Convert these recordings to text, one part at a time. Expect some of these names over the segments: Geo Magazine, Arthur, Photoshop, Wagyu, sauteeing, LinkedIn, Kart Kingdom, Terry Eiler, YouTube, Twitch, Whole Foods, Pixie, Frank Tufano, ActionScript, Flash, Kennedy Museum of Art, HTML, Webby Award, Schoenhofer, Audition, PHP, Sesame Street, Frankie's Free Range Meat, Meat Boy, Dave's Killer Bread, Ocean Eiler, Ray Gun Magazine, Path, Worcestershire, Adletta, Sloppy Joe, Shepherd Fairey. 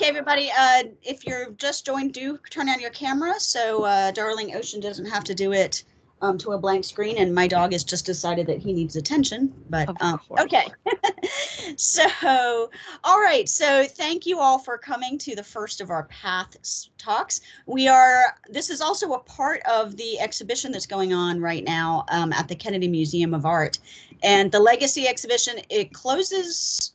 Okay, everybody, if you're just joined, do turn on your camera so darling Ocean doesn't have to do it to a blank screen, and my dog has just decided that he needs attention, but okay. So, all right, so thank you all for coming to the first of our Path talks. This is also a part of the exhibition that's going on right now at the Kennedy Museum of Art, and the Legacy exhibition, it closes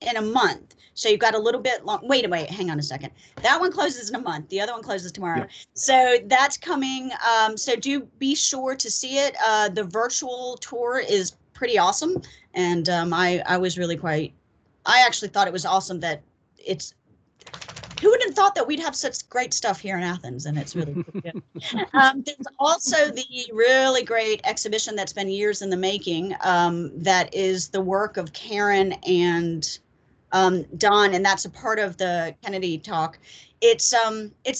in a month. So you've got a little bit long, wait, hang on a second. That one closes in a month. The other one closes tomorrow. Yeah. So that's coming. So do be sure to see it. The virtual tour is pretty awesome. And I was really quite, I actually thought it was awesome that it's, who would have thought that we'd have such great stuff here in Athens? And it's really good. There's also the really great exhibition that's been years in the making. That is the work of Karen and Don, and that's a part of the Kennedy talk. It's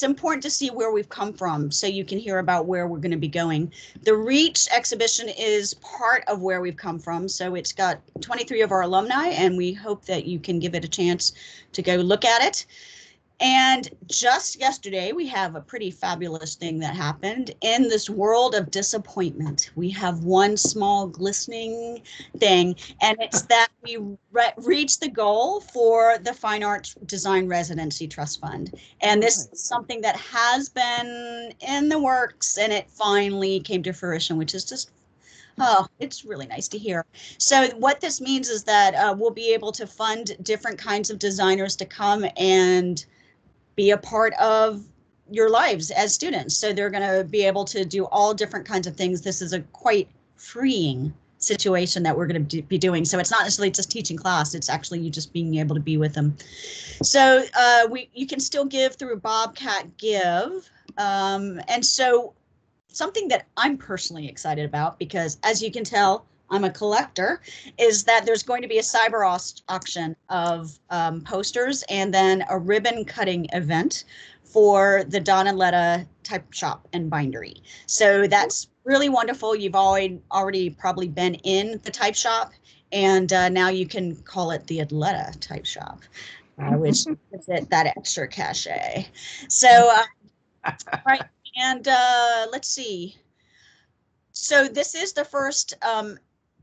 important to see where we've come from so you can hear about where we're going to be going. The Reach exhibition is part of where we've come from, so it's got 23 of our alumni, and we hope that you can give it a chance to go look at it. And just yesterday, we have a pretty fabulous thing that happened in this world of disappointment. We have one small glistening thing, and it's that we reached the goal for the Fine Arts Design Residency Trust Fund. And this is something that has been in the works, and it finally came to fruition, which is just, oh, it's really nice to hear. So what this means is that we'll be able to fund different kinds of designers to come and be a part of your lives as students. So they're going to be able to do all different kinds of things. This is a quite freeing situation that we're going to be doing. So it's not necessarily just teaching class. It's actually you just being able to be with them. So you can still give through Bobcat Give. And so something that I'm personally excited about, because as you can tell, I'm a collector, is that there's going to be a cyber auction of posters and then a ribbon cutting event for the Donaletta type shop and bindery. So that's really wonderful. You've already probably been in the type shop, and now you can call it the Adletta type shop, which gives it that extra cachet. So, right, and let's see. So this is the first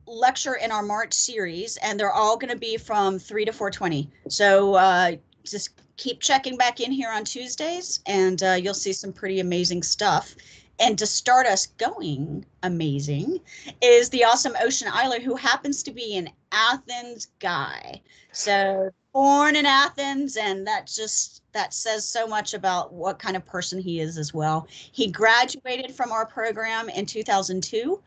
lecture in our March series, and they're all going to be from 3 to 4:20. So just keep checking back in here on Tuesdays, and you'll see some pretty amazing stuff. And to start us going amazing is the awesome Ocean Eiler, who happens to be an Athens guy. So born in Athens, and that says so much about what kind of person he is as well. He graduated from our program in 2002.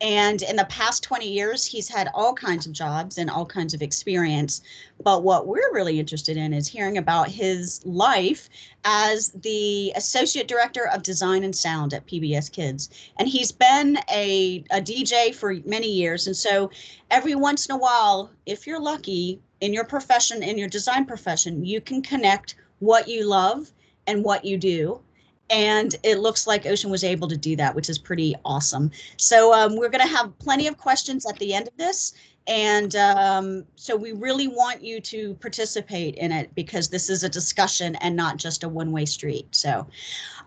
And in the past 20 years, he's had all kinds of jobs and all kinds of experience. But what we're really interested in is hearing about his life as the Associate Director of Design and Sound at PBS Kids. And he's been a DJ for many years. And so every once in a while, if you're lucky, in your profession, in your design profession, you can connect what you love and what you do. And it looks like Ocean was able to do that, which is pretty awesome. So we're going to have plenty of questions at the end of this. And so we really want you to participate in it, because this is a discussion and not just a one-way street. So,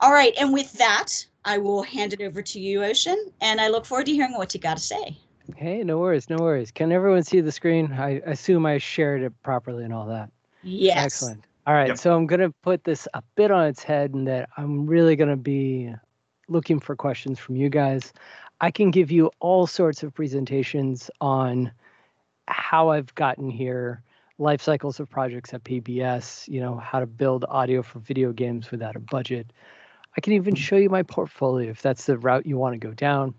all right. And with that, I will hand it over to you, Ocean. And I look forward to hearing what you got to say. Hey, no worries. No worries. Can everyone see the screen? I assume I shared it properly and all that. Yes. Excellent. All right, yep. So I'm going to put this a bit on its head, and that I'm really going to be looking for questions from you guys. I can give you all sorts of presentations on how I've gotten here, life cycles of projects at PBS, you know, how to build audio for video games without a budget. I can even show you my portfolio if that's the route you want to go down.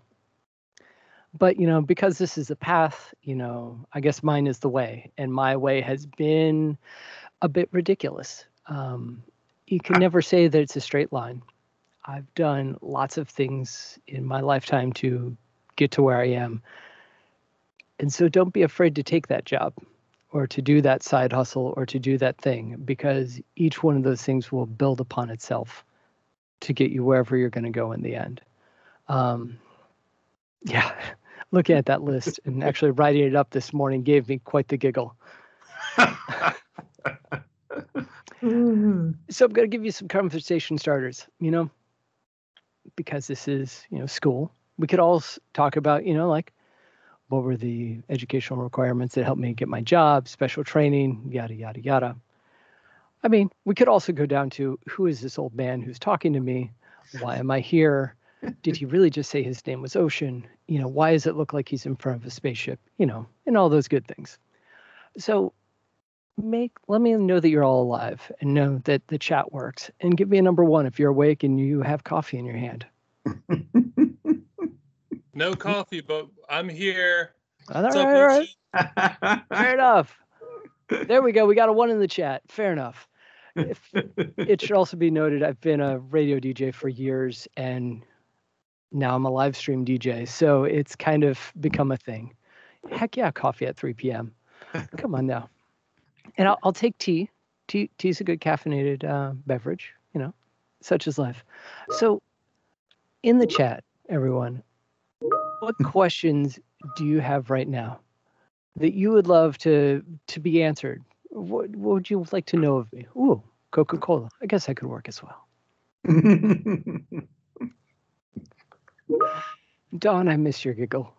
But, you know, because this is a path, you know, I guess mine is the way, and my way has been a bit ridiculous. You can never say that it's a straight line. I've done lots of things in my lifetime to get to where I am. And so don't be afraid to take that job or to do that side hustle or to do that thing, because each one of those things will build upon itself to get you wherever you're going to go in the end. Yeah, looking at that list and actually writing it up this morning gave me quite the giggle. So I'm going to give you some conversation starters, you know, because this is, you know, school. We could all talk about, you know, like, what were the educational requirements that helped me get my job, special training, yada, yada, yada. I mean, we could also go down to, who is this old man who's talking to me? Why am I here? Did he really just say his name was Ocean? You know, why does it look like he's in front of a spaceship? You know, and all those good things. So let me know that you're all alive and know that the chat works. And give me a number one if you're awake and you have coffee in your hand. No coffee, but I'm here. All right, all right. Fair enough. There we go. We got a one in the chat. Fair enough. It should also be noted, I've been a radio DJ for years, and now I'm a live stream DJ. So it's kind of become a thing. Heck yeah, coffee at 3 p.m. Come on now. And I'll take tea. Tea's a good caffeinated beverage, you know, such is life. So in the chat, everyone, what questions do you have right now that you would love to be answered? What would you like to know of me? Ooh, Coca-Cola. I guess I could work as well. Don, I miss your giggle.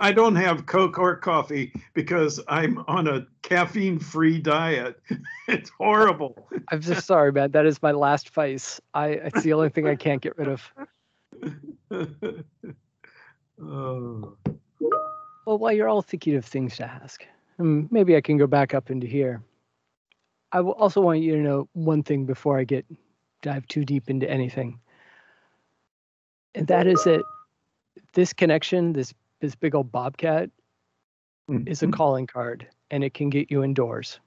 I don't have Coke or coffee because I'm on a caffeine-free diet. It's horrible. I'm just sorry, man. That is my last vice. It's the only thing I can't get rid of. Oh. Well, while you're all thinking of things to ask, and maybe I can go back up into here. I will also want you to know one thing before I dive too deep into anything. And that is that this connection, this big old Bobcat, is a calling card, and it can get you indoors.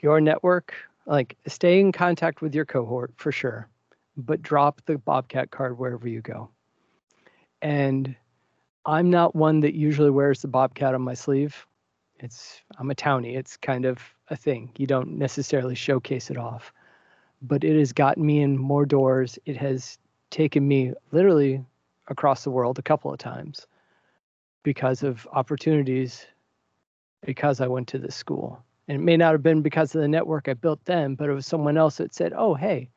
Your network, like, stay in contact with your cohort for sure, but drop the Bobcat card wherever you go. And I'm not one that usually wears the Bobcat on my sleeve. I'm a townie. It's kind of a thing. You don't necessarily showcase it off, but it has gotten me in more doors. It has taken me literally across the world a couple of times because of opportunities, because I went to this school. And it may not have been because of the network I built then, but it was someone else that said, oh, hey,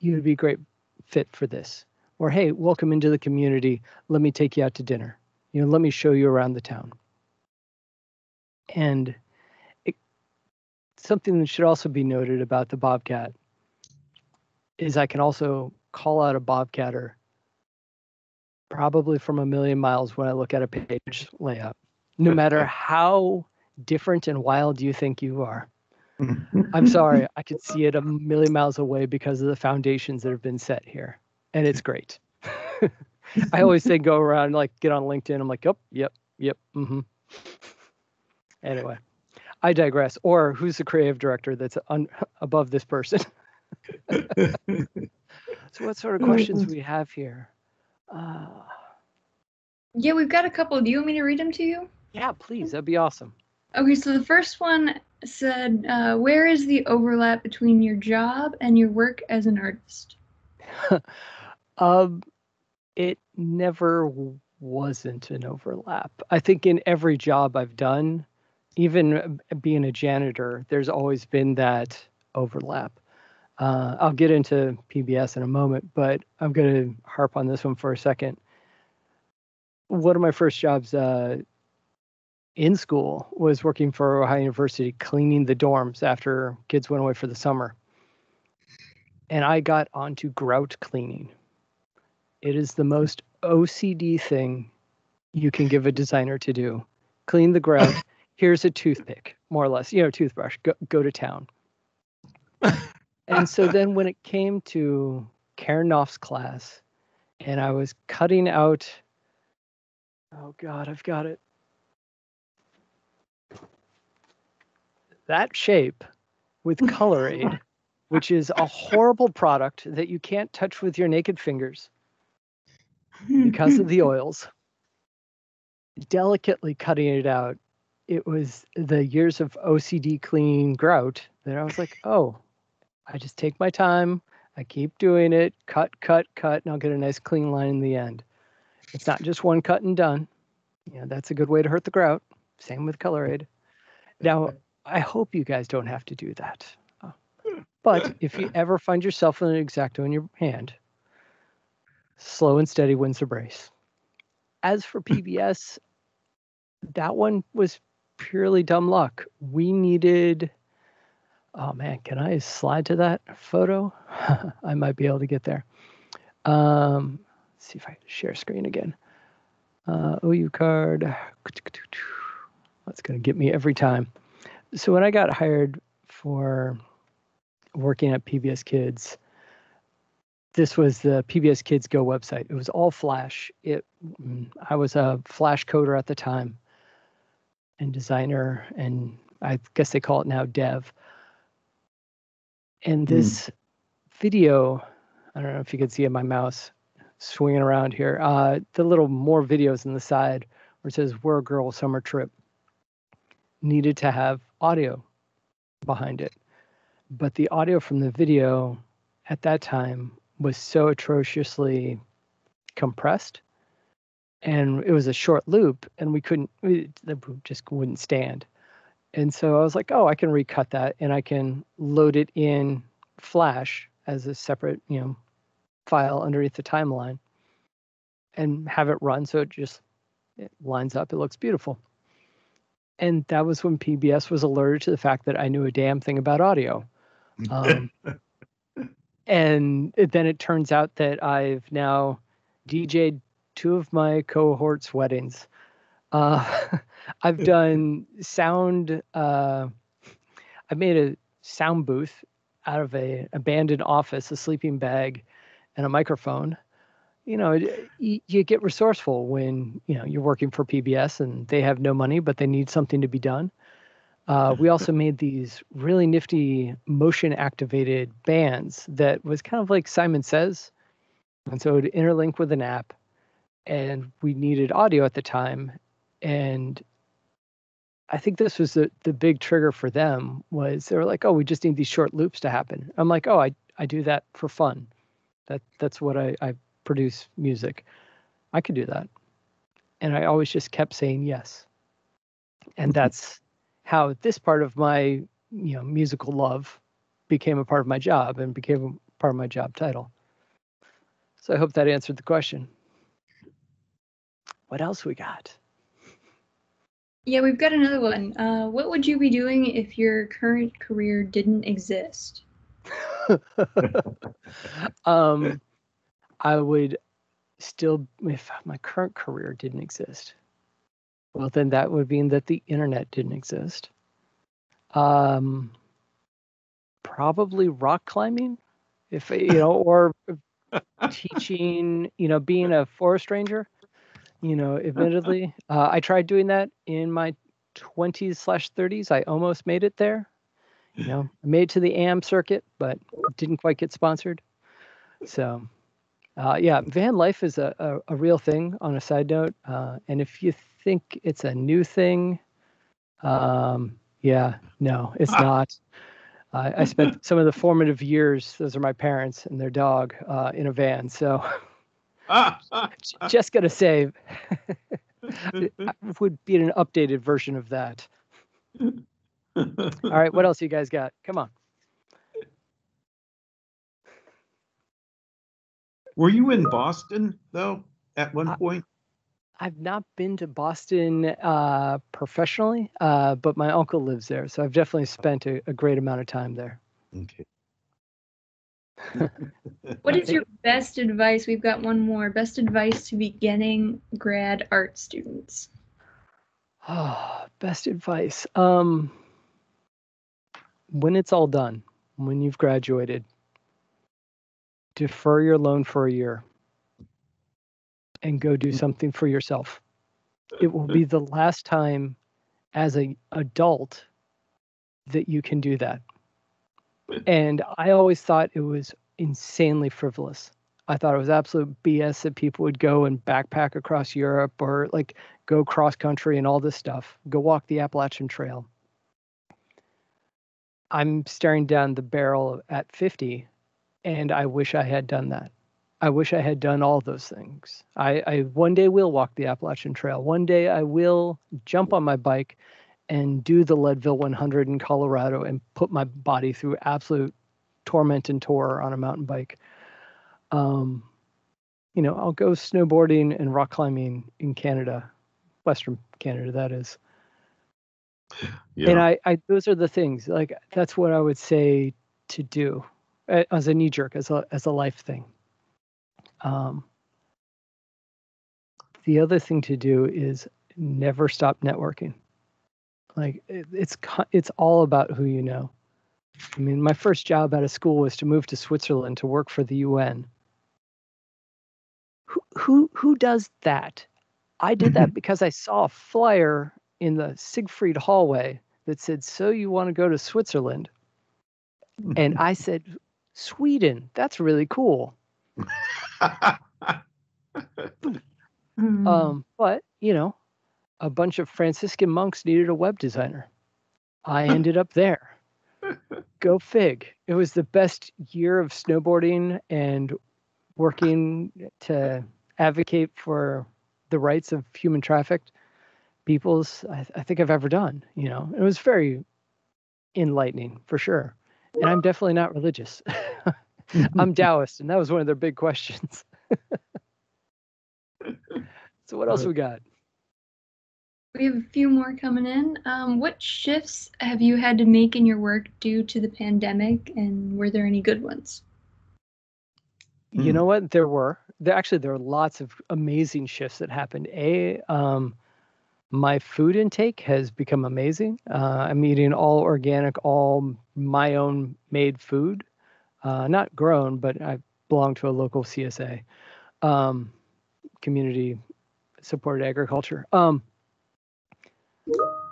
you'd be a great fit for this. Or, hey, welcome into the community. Let me take you out to dinner. You know, let me show you around the town. And something that should also be noted about the Bobcat is I can also call out a Bobcatter probably from a million miles when I look at a page layout, no matter how different and wild you think you are. I'm sorry, I could see it a million miles away because of the foundations that have been set here. And it's great. I always say go around, like, get on LinkedIn. I'm like, oh, yep. Mm-hmm. Anyway, I digress. Or who's the creative director that's above this person? So what sort of questions we have here? Yeah, we've got a couple. Do you want me to read them to you? Yeah, please. That'd be awesome. Okay, so the first one said, where is the overlap between your job and your work as an artist? It never wasn't an overlap. I think in every job I've done, even being a janitor, there's always been that overlap. I'll get into PBS in a moment, but I'm going to harp on this one for a second. One of my first jobs in school was working for Ohio University, cleaning the dorms after kids went away for the summer. And I got onto grout cleaning. It is the most OCD thing you can give a designer to do. Clean the grout. Here's a toothpick, more or less, you know, toothbrush. Go to town. And so then when it came to Karnoff's class, and I was cutting out, oh God, I've got it. That shape with ColourAid. Which is a horrible product that you can't touch with your naked fingers because of the oils. Delicately cutting it out. It was the years of OCD cleaning grout that I was like, oh, I just take my time. I keep doing it. Cut, and I'll get a nice clean line in the end. It's not just one cut and done. You know, that's a good way to hurt the grout. Same with ColourAid. Now, I hope you guys don't have to do that. But if you ever find yourself with an X-Acto in your hand, slow and steady wins the race. As for PBS, that one was purely dumb luck. We needed... Oh, man, can I slide to that photo? I might be able to get there. Let's see if I share screen again. OU card. That's going to get me every time. So when I got hired for working at PBS Kids, this was the PBS Kids Go website. It was all Flash. I was a Flash coder at the time and designer, and I guess they call it now dev. And this video, I don't know if you can see it, my mouse swinging around here. The little more videos on the side where it says We're a Girl Summer Trip needed to have audio behind it. But the audio from the video at that time was so atrociously compressed, and it was a short loop, and we just wouldn't stand. And so I was like, oh, I can recut that, and I can load it in Flash as a separate, file underneath the timeline and have it run. So it lines up. It looks beautiful. And that was when PBS was alerted to the fact that I knew a damn thing about audio. And then it turns out that I've now DJ'd two of my cohort's weddings. I've done sound. I made a sound booth out of an abandoned office, a sleeping bag, and a microphone. You get resourceful when you're working for PBS and they have no money, but they need something to be done. We also made these really nifty motion-activated bands that was kind of like Simon Says, and so it would interlink with an app. And we needed audio at the time. And I think this was the big trigger for them was they were like, oh, we just need these short loops to happen. I'm like, oh, I do that for fun. That's what I produce music. I could do that. And I always just kept saying yes. And that's how this part of my musical love became a part of my job and became a part of my job title. So I hope that answered the question. What else we got? Yeah, we've got another one. What would you be doing if your current career didn't exist? I would still, if my current career didn't exist, well, then that would mean that the internet didn't exist. Probably rock climbing, if or teaching, being a forest ranger. Admittedly, I tried doing that in my 20s/30s. I almost made it there. I made it to the AM circuit, but didn't quite get sponsored. So, van life is a real thing on a side note. And if you think it's a new thing, no, it's not. I spent some of the formative years, those are my parents and their dog, in a van. So... just gonna say, I would be an updated version of that. All right, what else you guys got? Come on. Were you in Boston though at one point? I've not been to Boston professionally, but my uncle lives there, so I've definitely spent a great amount of time there. Okay. What is your best advice? We've got one more. Best advice to beginning grad art students. Oh, best advice. When it's all done, when you've graduated, defer your loan for a year and go do something for yourself. It will be the last time as an adult that you can do that. And I always thought it was insanely frivolous. I thought it was absolute BS that people would go and backpack across Europe or like go cross country and all this stuff, go walk the Appalachian Trail. I'm staring down the barrel at 50, and I wish I had done that. I wish I had done all those things. I one day will walk the Appalachian Trail. One day I will jump on my bike and do the Leadville 100 in Colorado and put my body through absolute torment and torture on a mountain bike. You know, I'll go snowboarding and rock climbing in Canada, Western Canada, that is. Yeah. And I those are the things, like, that's what I would say to do as a knee jerk, as a life thing. The other thing to do is never stop networking. Like, it's all about who you know. I mean, my first job out of school was to move to Switzerland to work for the UN. Who does that? I did that because I saw a flyer in the Siegfried hallway that said, "So you want to go to Switzerland?" And I said, "Sweden, that's really cool." But, you know, a bunch of Franciscan monks needed a web designer. I ended up there. Go fig. It was the best year of snowboarding and working to advocate for the rights of human trafficked peoples I think I've ever done. You know, it was very enlightening for sure. And I'm definitely not religious. I'm Taoist, and that was one of their big questions. So what else we got? We have a few more coming in. What shifts have you had to make in your work due to the pandemic, and were there any good ones? You know what? There were lots of amazing shifts that happened. My food intake has become amazing. I'm eating all organic, all my own made food. Not grown, but I belong to a local CSA, community supported agriculture.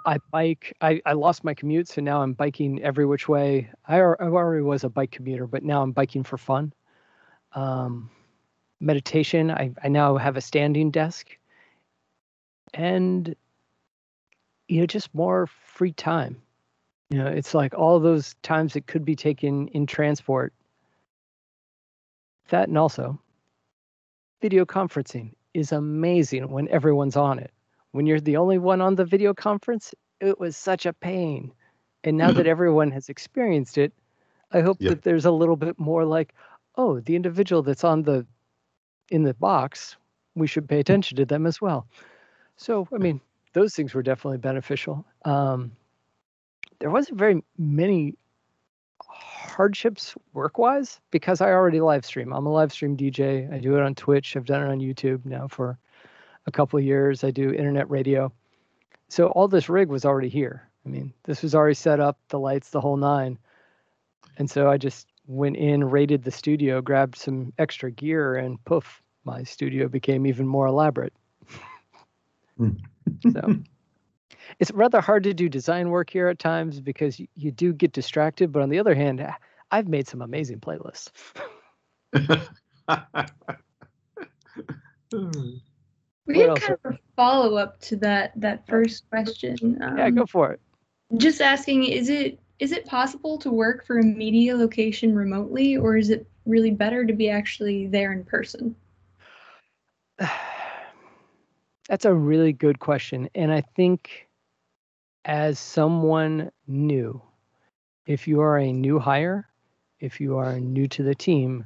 I bike. I lost my commute, so now I'm biking every which way. I already was a bike commuter, but now I'm biking for fun. Meditation. I now have a standing desk, and, you know, just more free time. You know, it's like all those times it could be taken in transport. That, and also video conferencing is amazing when everyone's on it. When you're the only one on the video conference, it was such a pain. And now that everyone has experienced it, I hope that there's a little bit more like, oh, the individual that's in the box, we should pay attention to them as well. So, I mean, those things were definitely beneficial. There wasn't very many hardships work-wise because I already live stream. I'm a live stream DJ. I do it on Twitch. I've done it on YouTube now for a couple of years. I do internet radio. So all this rig was already here. I mean, this was already set up, the lights, the whole nine. And so I just went in, raided the studio, grabbed some extra gear, and poof, my studio became even more elaborate. So it's rather hard to do design work here at times because you do get distracted. But on the other hand, I've made some amazing playlists. We have kind of a follow-up to that first question. Yeah, go for it. Just asking, is it possible to work for a media location remotely, or is it really better to be actually there in person? That's a really good question. And I think as someone new, if you are a new hire, if you are new to the team,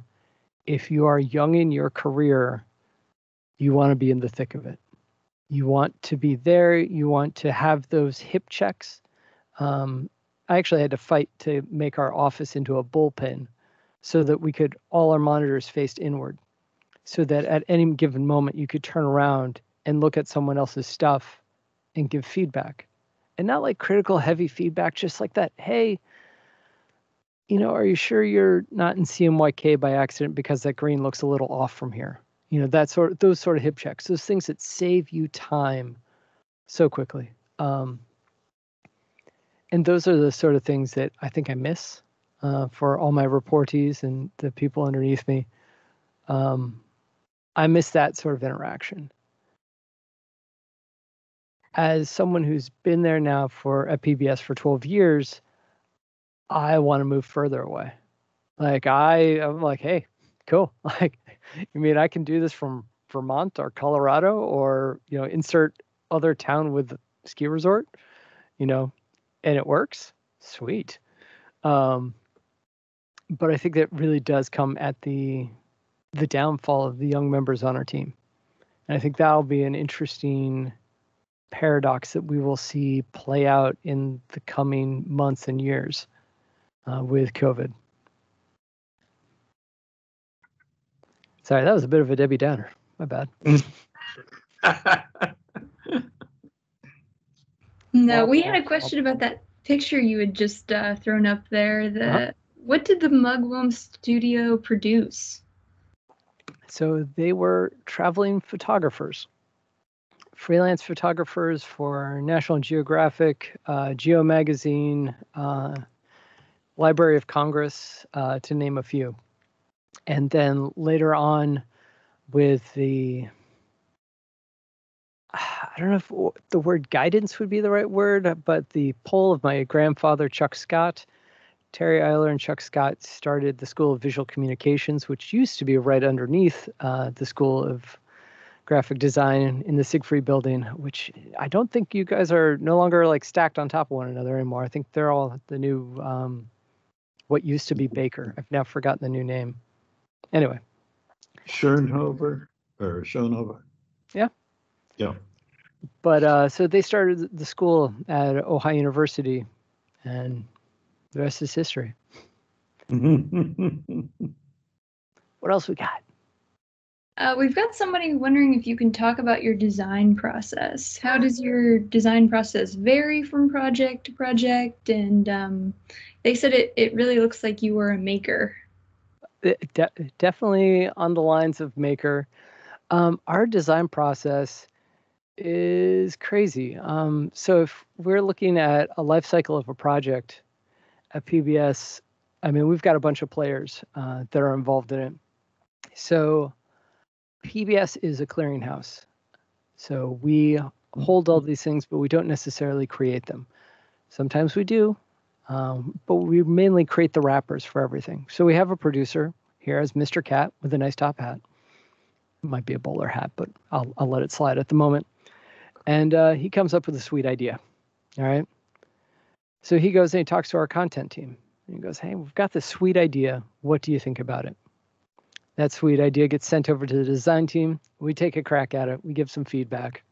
if you are young in your career, you want to be in the thick of it. You want to be there. You want to have those hip checks. I actually had to fight to make our office into a bullpen so that we could, all our monitors faced inward, so that at any given moment you could turn around and look at someone else's stuff and give feedback. And not like critical, heavy feedback, just like that. Hey, you know, are you sure you're not in CMYK by accident because that green looks a little off from here? You know, those sort of hip checks, those things that save you time so quickly. And those are the sort of things that I think I miss for all my reportees and the people underneath me. I miss that sort of interaction. As someone who's been there now at PBS for 12 years, I want to move further away. Like, I'm like, hey, cool. Like, you mean I can do this from Vermont or Colorado or, you know, insert other town with ski resort? you know, and it works, sweet. But I think that really does come at the downfall of the young members on our team. And I think that'll be an interesting paradox that we will see play out in the coming months and years with COVID. Sorry, that was a bit of a Debbie Downer. My bad. No, we had a question about that picture you had just thrown up there. What did the Mugwump Studio produce? So they were traveling photographers, freelance photographers for National Geographic, Geo Magazine, Library of Congress, to name a few. And then later on with the, I don't know if the word guidance would be the right word, but the pull of my grandfather, Chuck Scott, Terry Eiler and Chuck Scott started the School of Visual Communications, which used to be right underneath the School of Graphic Design in the Siegfried building, which I don't think you guys are no longer like stacked on top of one another anymore. I think they're all the new, what used to be Baker. I've now forgotten the new name. Anyway. Schoenhofer. Yeah. Yeah. But so they started the school at Ohio University, and the rest is history. What else we got? We've got somebody wondering if you can talk about your design process. How does your design process vary from project to project? And they said it really looks like you were a maker. Definitely on the lines of maker. Our design process is crazy. So if we're looking at a life cycle of a project, at PBS, I mean, we've got a bunch of players that are involved in it. So PBS is a clearinghouse. So we hold all these things, but we don't necessarily create them. Sometimes we do, but we mainly create the wrappers for everything. So we have a producer here as Mr. Cat with a nice top hat. It might be a bowler hat, but I'll let it slide at the moment. And he comes up with a sweet idea. All right. So he goes and he talks to our content team. And he goes, hey, we've got this sweet idea. What do you think about it? That sweet idea gets sent over to the design team. We take a crack at it. We give some feedback.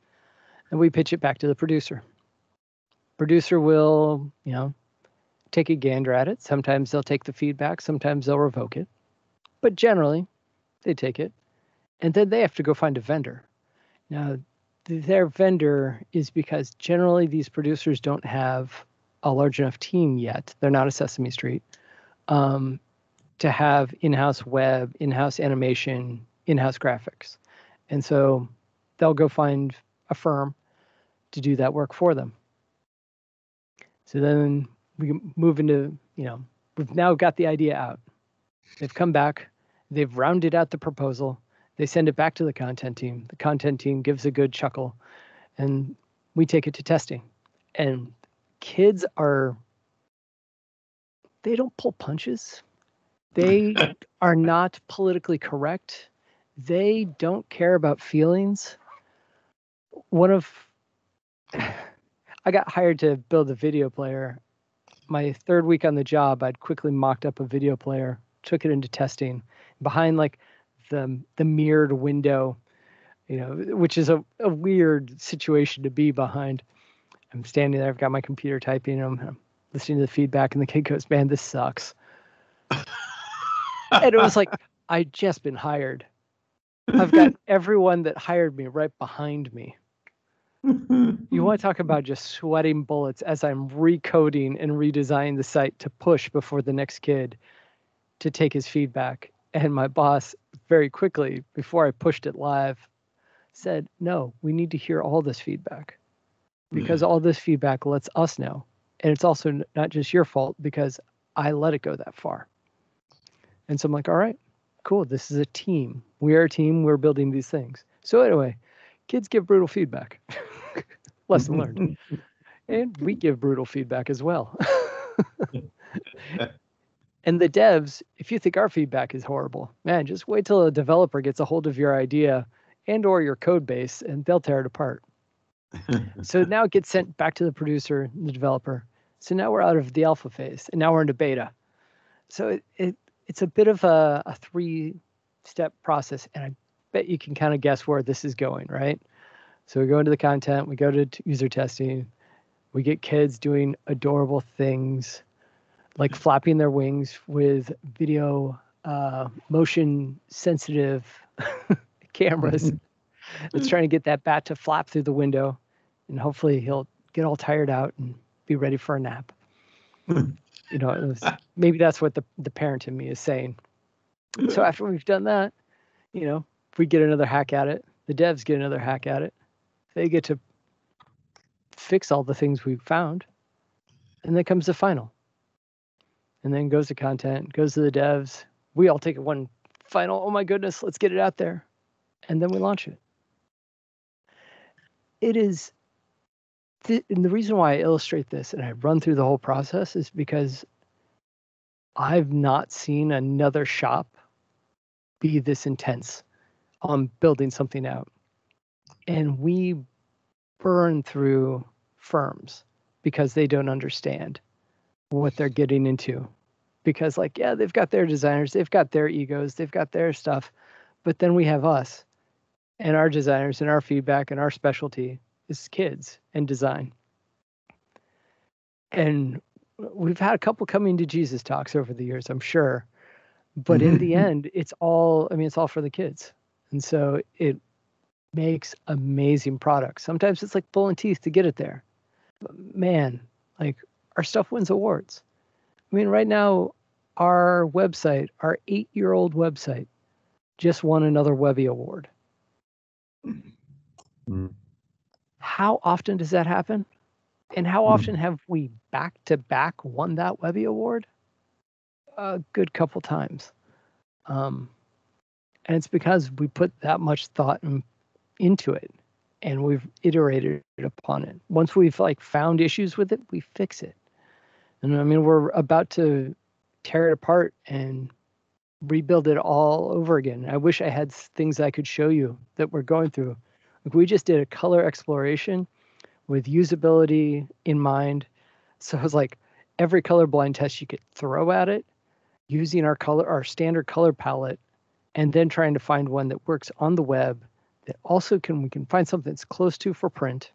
And we pitch it back to the producer. Producer will, you know, take a gander at it. Sometimes they'll take the feedback. Sometimes they'll revoke it. But generally, they take it. And then they have to go find a vendor. Now, their vendor is because generally these producers don't have a large enough team yet. They're not a Sesame Street to have in-house web, in-house animation, in-house graphics. And so they'll go find a firm to do that work for them. So then we move into, you know, we've now got the idea out. They've come back, they've rounded out the proposal, they send it back to the content team. The content team gives a good chuckle and we take it to testing. And kids are, they don't pull punches. They are not politically correct. They don't care about feelings. I got hired to build a video player. My third week on the job, I'd quickly mocked up a video player, took it into testing. Behind like the mirrored window, you know, which is a weird situation to be behind. I'm standing there, I've got my computer typing, and I'm listening to the feedback, and the kid goes, man, this sucks. And it was like, I'd just been hired. I've got everyone that hired me right behind me. You want to talk about just sweating bullets as I'm recoding and redesigning the site to push before the next kid to take his feedback. And my boss, very quickly, before I pushed it live, said, no, we need to hear all this feedback. Because all this feedback lets us know. And it's also not just your fault because I let it go that far. And so I'm like, all right, cool. This is a team. We are a team. We're building these things. So anyway, kids give brutal feedback. Lesson learned. And we give brutal feedback as well. And the devs, if you think our feedback is horrible, man, just wait till a developer gets a hold of your idea and or your code base and they'll tear it apart. So now it gets sent back to the producer, the developer. So now we're out of the alpha phase, and now we're into beta. So it's a bit of a three-step process, and I bet you can kind of guess where this is going, right? So we go into the content, we go to user testing, we get kids doing adorable things, like flapping their wings with video motion-sensitive cameras. It's trying to get that bat to flap through the window, and hopefully he'll get all tired out and be ready for a nap. You know, maybe that's what the parent in me is saying. So after we've done that, you know, we get another hack at it. The devs get another hack at it. They get to fix all the things we've found. And then comes the final. And then goes to content, goes to the devs. We all take it one final, oh my goodness, let's get it out there. And then we launch it. It is, and the reason why I illustrate this and I run through the whole process is because I've not seen another shop be this intense on building something out. And we burn through firms because they don't understand what they're getting into. Because like, yeah, they've got their designers, they've got their egos, they've got their stuff, but then we have us and our designers and our feedback and our specialty is kids and design. And we've had a couple coming to Jesus talks over the years, I'm sure. But in the end, it's all for the kids. And so it makes amazing products. Sometimes it's like pulling teeth to get it there. But man, like our stuff wins awards. I mean, right now, our website, our 8-year-old website, just won another Webby Award. Mm. How often does that happen? And how often have we back-to-back won that Webby Award? A good couple times. And it's because we put that much thought into it, and we've iterated upon it. Once we've like found issues with it, we fix it. And I mean, we're about to tear it apart and rebuild it all over again. I wish I had things I could show you that we're going through. Like we just did a color exploration with usability in mind. So it was like every colorblind test you could throw at it using our standard color palette, and then trying to find one that works on the web that also we can find something that's close to for print,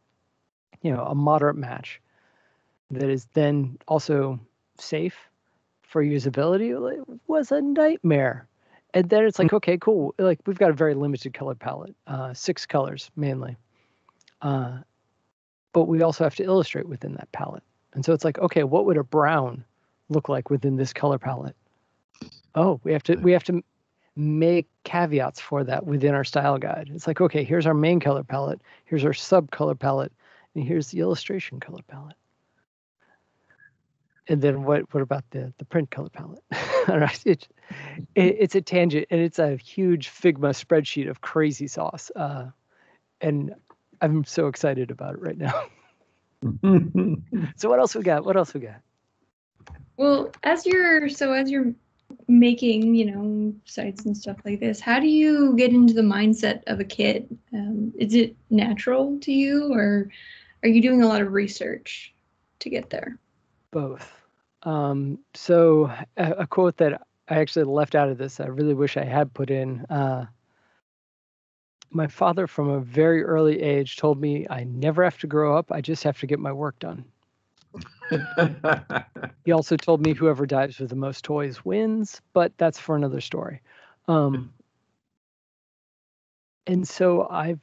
you know, a moderate match that is then also safe for usability. It was a nightmare. And then it's like, okay, cool. Like we've got a very limited color palette, 6 colors mainly. But we also have to illustrate within that palette. And so it's like, okay, what would a brown look like within this color palette? Oh, we have to make caveats for that within our style guide. It's like, okay, here's our main color palette, here's our sub color palette, and here's the illustration color palette. And then what about the print color palette? All right, it's a tangent, and it's a huge Figma spreadsheet of crazy sauce. And I'm so excited about it right now. So what else we got? Well, as you're making, you know, sites and stuff like this, how do you get into the mindset of a kid? Is it natural to you, or are you doing a lot of research to get there? Both. So a quote that I actually left out of this, I really wish I had put in. My father from a very early age told me I never have to grow up. I just have to get my work done. He also told me whoever dives with the most toys wins, but that's for another story. And so I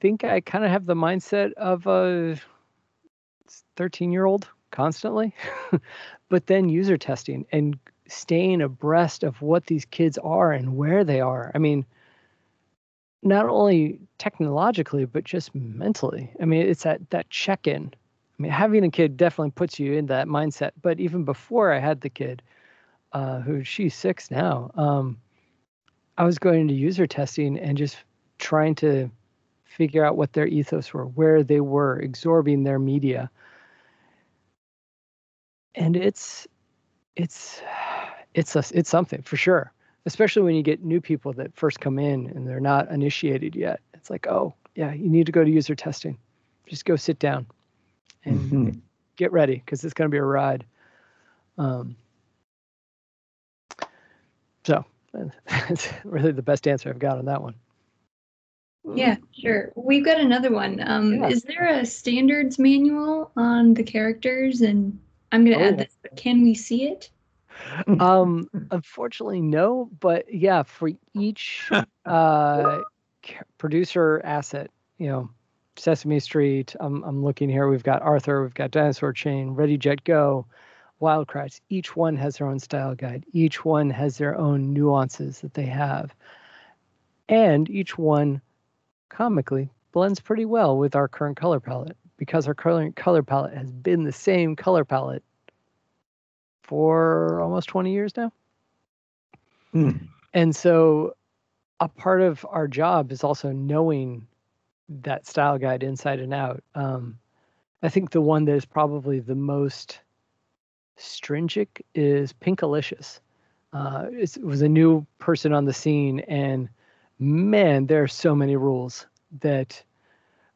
think I kind of have the mindset of a 13-year-old constantly, but then user testing and staying abreast of what these kids are and where they are. I mean, not only technologically, but just mentally. I mean, it's that check-in. I mean, having a kid definitely puts you in that mindset. But even before I had the kid, who she's 6 now, I was going into user testing and just trying to figure out what their ethos were, where they were absorbing their media. And it's something for sure, especially when you get new people that first come in and they're not initiated yet. It's like, oh yeah, you need to go to user testing. Just go sit down and get ready, because it's going to be a ride. So that's really the best answer I've got on that one. Yeah, sure. We've got another one. Is there a standards manual on the characters? And I'm going to add this, but can we see it? Unfortunately, no. But yeah, for each producer asset, you know, Sesame Street, I'm looking here, we've got Arthur, we've got Dinosaur Chain, Ready, Jet, Go, Wild Kratts. Each one has their own style guide. Each one has their own nuances that they have. And each one, comically, blends pretty well with our current color palette, because our current color palette has been the same color palette for almost 20 years now. And so a part of our job is also knowing that style guide inside and out. I think the one that is probably the most stringent is Pinkalicious. It was a new person on the scene, and man, there are so many rules that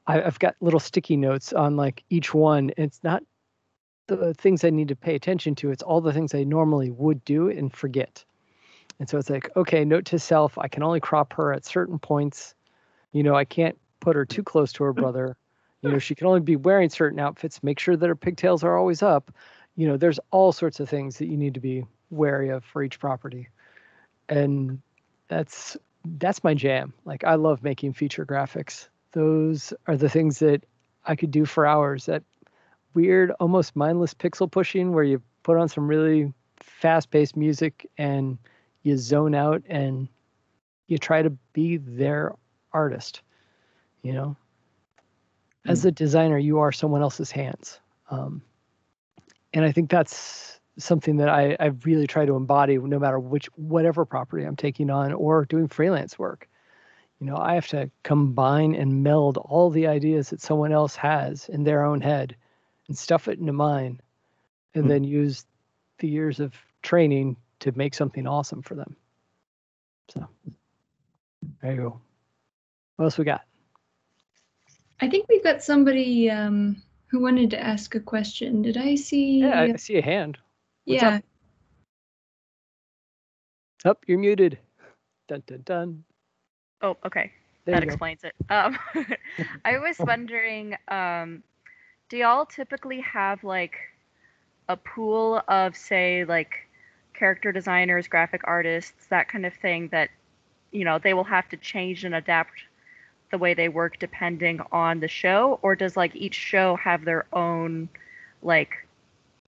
I've got little sticky notes on like each one. It's not the things I need to pay attention to. It's all the things I normally would do and forget. And so it's like, okay, note to self, I can only crop her at certain points. You know, I can't put her too close to her brother. You know, she can only be wearing certain outfits. Make sure that her pigtails are always up. You know, there's all sorts of things that you need to be wary of for each property. And that's my jam. Like, I love making feature graphics. Those are the things that I could do for hours. That weird, almost mindless pixel pushing where you put on some really fast-paced music and you zone out and you try to be their artist. You know, as a designer, you are someone else's hands. And I think that's something that I really try to embody no matter whatever property I'm taking on or doing freelance work. You know, I have to combine and meld all the ideas that someone else has in their own head and stuff it into mine, and then use the years of training to make something awesome for them. So there you go. What else we got? I think we've got somebody who wanted to ask a question. Did I see? Yeah, I see a hand. What's up? Oh, you're muted. Dun, dun, dun. Oh, okay. That explains it. I was wondering, do y'all typically have like a pool of, say, like character designers, graphic artists, that kind of thing that, you know, they will have to change and adapt the way they work depending on the show? Or does like each show have their own like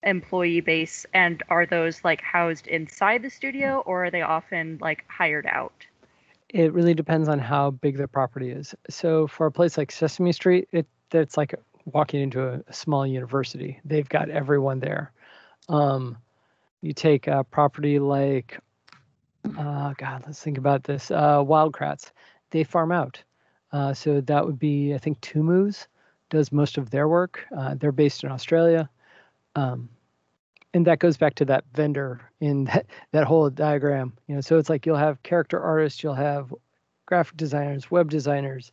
employee base, and are those like housed inside the studio, or are they often like hired out? It really depends on how big the property is. So for a place like Sesame Street, that's like walking into a small university. They've got everyone there. You take a property like, God, let's think about this. Wild Kratts, they farm out. So that would be, I think, Tumu's does most of their work. They're based in Australia. And that goes back to that vendor in that whole diagram. You know, so it's like you'll have character artists, you'll have graphic designers, web designers,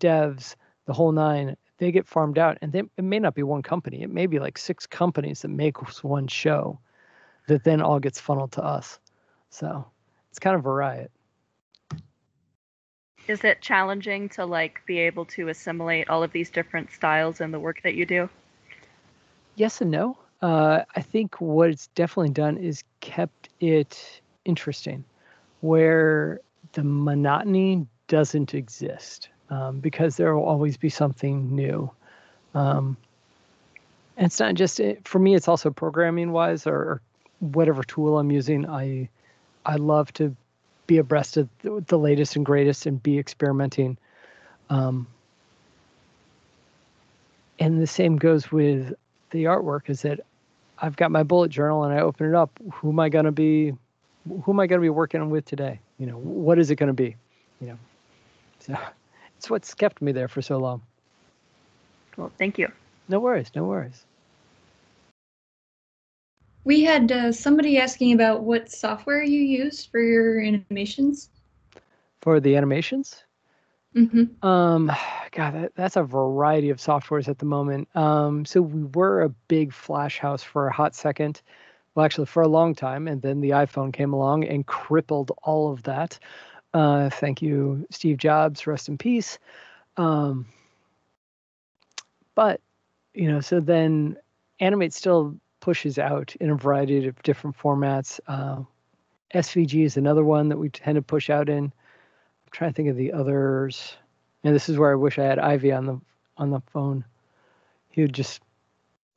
devs, the whole nine. They get farmed out, and it may not be one company. It may be like 6 companies that make one show that then all gets funneled to us. So it's kind of a riot. Is it challenging to like be able to assimilate all of these different styles in the work that you do? Yes and no. I think what it's definitely done is kept it interesting, where the monotony doesn't exist. Because there will always be something new. And it's not just, for me, it's also programming wise or whatever tool I'm using. I love to be abreast of the latest and greatest and be experimenting. And the same goes with the artwork, is that I've got my bullet journal and I open it up. Who am I going to be working with today? You know, what is it going to be? You know, so. It's what's kept me there for so long. Well, thank you. No worries, no worries. We had somebody asking about what software you use for your animations. For the animations? Mm-hmm. God, that's a variety of softwares at the moment. So we were a big Flash house for a hot second. Well, actually, for a long time. And then the iPhone came along and crippled all of that. Thank you, Steve Jobs. Rest in peace. But, so then Animate still pushes out in a variety of different formats. SVG is another one that we tend to push out in. I'm trying to think of the others. And this is where I wish I had Ivy on the phone. He would just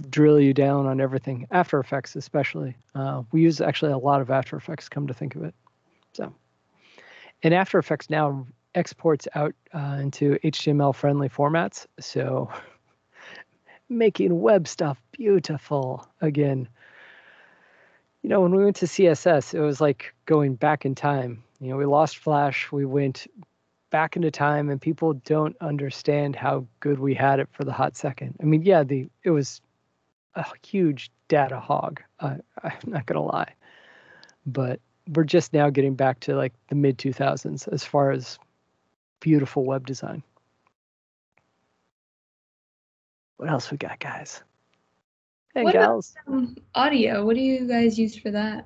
drill you down on everything. After Effects, especially. We use actually a lot of After Effects, come to think of it. So, and After Effects now exports out into HTML-friendly formats. So making web stuff beautiful again. When we went to CSS, it was like going back in time. We lost Flash. We went back into time, and people don't understand how good we had it for the hot second. I mean, yeah, it was a huge data hog. I'm not going to lie. But we're just now getting back to like the mid-2000s as far as beautiful web design. What else we got, guys? Hey, what gals. About audio? What do you guys use for that?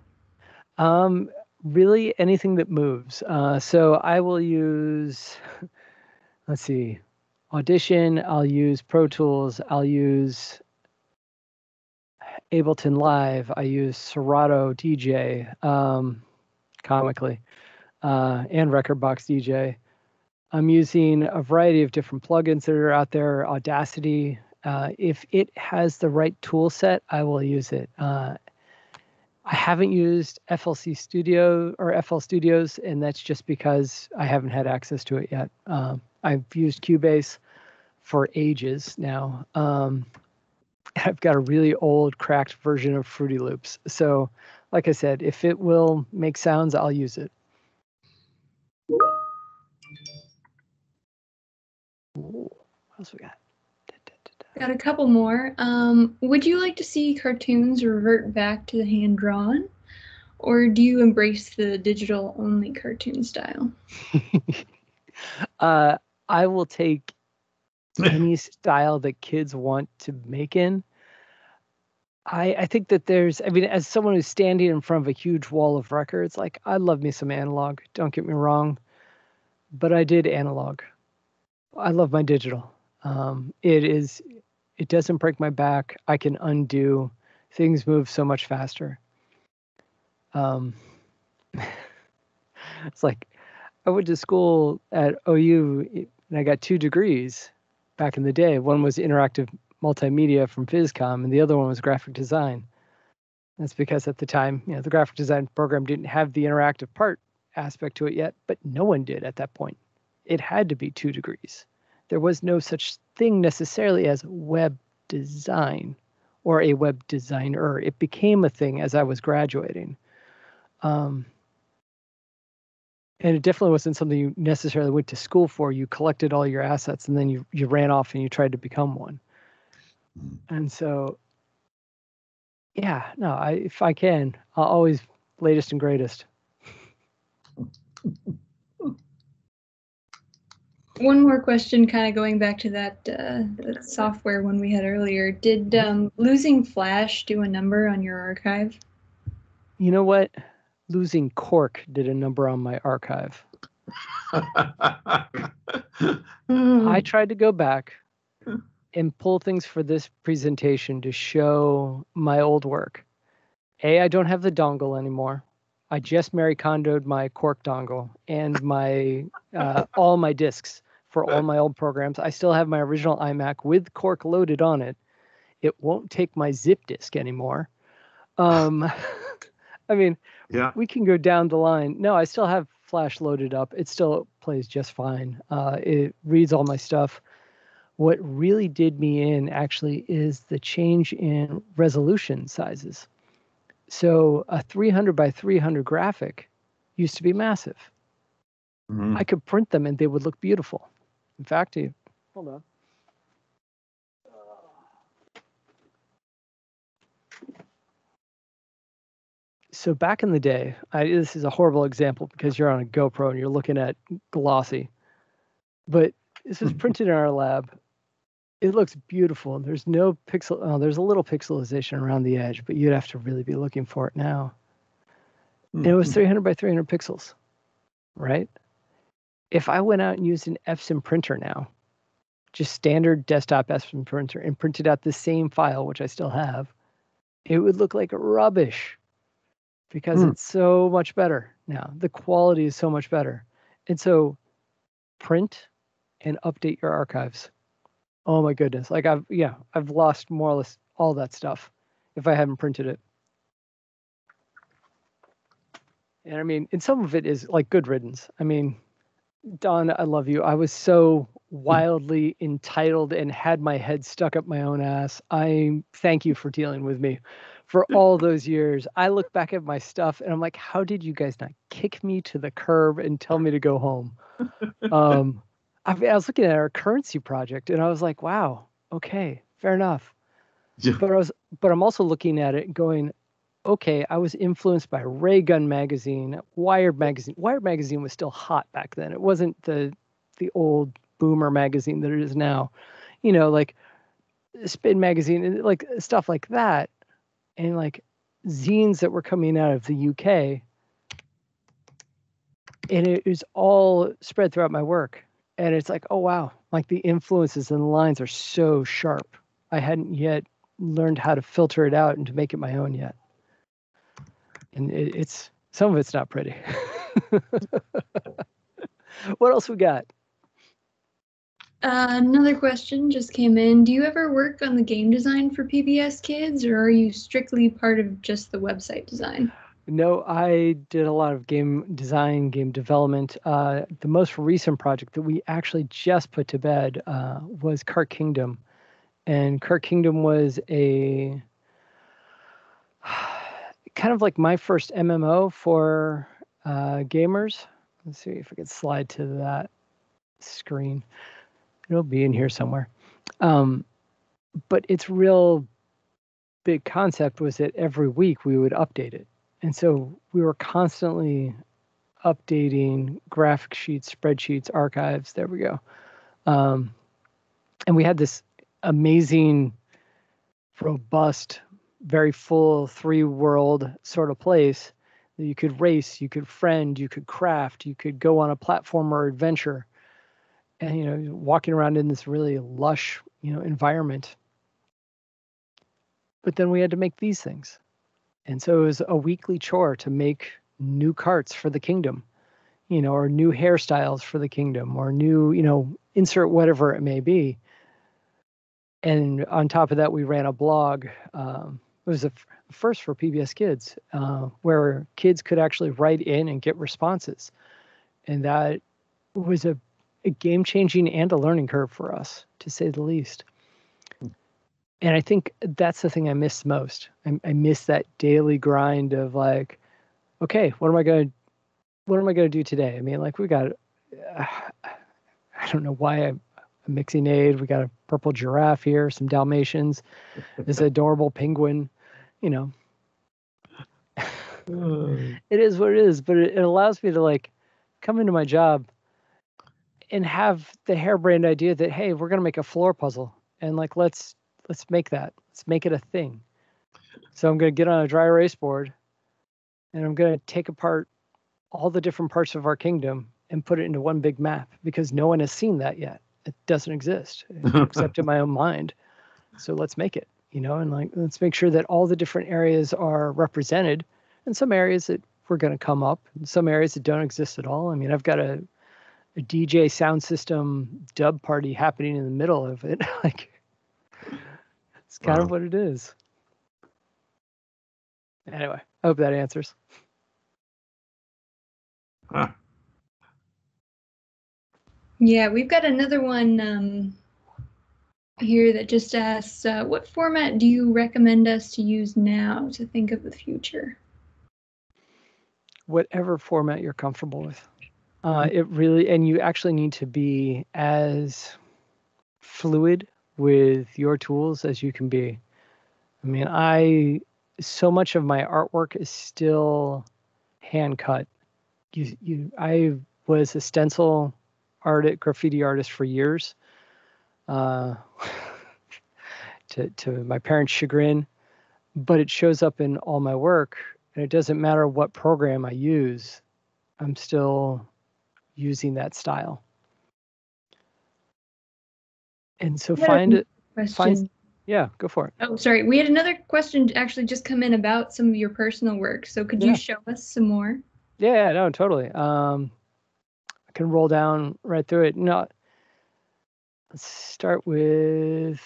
Really anything that moves. So I will use, let's see, Audition. I'll use Pro Tools. I'll use Ableton Live. I use Serato DJ, comically, and Recordbox DJ. I'm using a variety of different plugins that are out there. Audacity. If it has the right tool set, I will use it. I haven't used FLC Studio or FL Studios, and that's just because I haven't had access to it yet. I've used Cubase for ages now. I've got a really old, cracked version of Fruity Loops. So, like I said, if it will make sounds, I'll use it. Ooh, what else we got? Got a couple more. Would you like to see cartoons revert back to the hand-drawn, or do you embrace the digital-only cartoon style? I will take any style that kids want to make in. I think that as someone who's standing in front of a huge wall of records, like, I love me some analog, don't get me wrong, but I did analog. I love my digital. It doesn't break my back. I can undo. Things move so much faster. It's like I went to school at OU and I got 2 degrees back in the day. One was interactive multimedia from Vizcom and the other one was graphic design. That's because at the time, the graphic design program didn't have the interactive part aspect to it yet, but no one did at that point. It had to be 2 degrees. There was no such thing necessarily as web design or a web designer. It became a thing as I was graduating. And it definitely wasn't something you necessarily went to school for. You collected all your assets and then you ran off and you tried to become one. And so, yeah, no, if I can, I'll always latest and greatest. One more question, kind of going back to that software one we had earlier. Did losing Flash do a number on your archive? You know what? Losing Cork did a number on my archive. I tried to go back and pull things for this presentation to show my old work. I don't have the dongle anymore. I just Mary Kondo'd my Cork dongle and my all my discs. For all my old programs. I still have my original iMac with Cork loaded on it. It won't take my zip disk anymore. I mean, yeah. We can go down the line. No, I still have Flash loaded up. It still plays just fine. It reads all my stuff. What really did me in actually is the change in resolution sizes. So a 300 by 300 graphic used to be massive. Mm-hmm. I could print them and they would look beautiful. In fact, hold on. So back in the day, this is a horrible example because you're on a GoPro and you're looking at glossy. But this is printed in our lab. It looks beautiful. There's no pixel. Oh, there's a little pixelization around the edge, but you'd have to really be looking for it now. Mm-hmm. And it was 300 by 300 pixels, right? If I went out and used an Epson printer now, just standard desktop Epson printer, and printed out the same file, which I still have, it would look like rubbish because it's so much better now. The quality is so much better. And so print and update your archives. Oh my goodness. Like I've lost more or less all that stuff if I haven't printed it. And I mean, and some of it is like good riddance. I mean, Don, I love you. I was so wildly entitled and had my head stuck up my own ass. I thank you for dealing with me for all those years. I look back at my stuff and I'm like, how did you guys not kick me to the curb and tell me to go home? I was looking at our currency project and I was like, wow, okay, fair enough. Yeah. But I'm also looking at it going, okay, I was influenced by Ray Gun magazine, Wired magazine. Wired magazine was still hot back then. It wasn't the old boomer magazine that it is now, you know, like Spin magazine and like stuff like that. And like zines that were coming out of the UK. And it was all spread throughout my work. And it's like, oh, wow, like the influences and the lines are so sharp. I hadn't yet learned how to filter it out and to make it my own yet. And it's some of it's not pretty. What else we got? Another question just came in. Do you ever work on the game design for PBS Kids, or are you strictly part of just the website design? No, I did a lot of game design, game development. The most recent project that we actually just put to bed was Kart Kingdom. And Kart Kingdom was a kind of like my first MMO for gamers. Let's see if I can slide to that screen. It'll be in here somewhere. But its real big concept was that every week we would update it. And so we were constantly updating graphic sheets, spreadsheets, archives. There we go. And we had this amazing, robust, very full three-world sort of place that you could race, you could friend, you could craft, you could go on a platformer adventure. And, you know, walking around in this really lush, you know, environment. But then we had to make these things. And so it was a weekly chore to make new carts for the kingdom, you know, or new hairstyles for the kingdom, or new, you know, insert whatever it may be. And on top of that, we ran a blog. It was a first for PBS Kids, where kids could actually write in and get responses. And that was a game-changing and a learning curve for us, to say the least. And I think that's the thing I miss most. I miss that daily grind of like, okay, what am I going to do today? I mean, like we got, I don't know why I'm a mixing aid. We got a purple giraffe here, some Dalmatians, this adorable penguin, you know. It is what it is, but it allows me to like come into my job and have the harebrained idea that, hey, we're going to make a floor puzzle and like, let's make that. Let's make it a thing. So I'm going to get on a dry erase board and I'm going to take apart all the different parts of our kingdom and put it into one big map because no one has seen that yet. It doesn't exist except in my own mind. So let's make it, you know, and like, let's make sure that all the different areas are represented and some areas that we're going to come up and some areas that don't exist at all. I mean, I've got a DJ sound system dub party happening in the middle of it. Like, it's kind of what it is. Anyway, I hope that answers. Huh. Yeah, we've got another one here that just asks, what format do you recommend us to use now to think of the future? Whatever format you're comfortable with. It really, and you actually need to be as fluid with your tools as you can be. I mean, so much of my artwork is still hand cut. I was a stencil graffiti artist for years, to my parents' chagrin, but it shows up in all my work, and it doesn't matter what program I use, I'm still using that style. And so yeah, go for it. Oh, sorry. We had another question actually just come in about some of your personal work. So could you show us some more? Yeah, no, totally. I can roll down right through it. No, let's start with,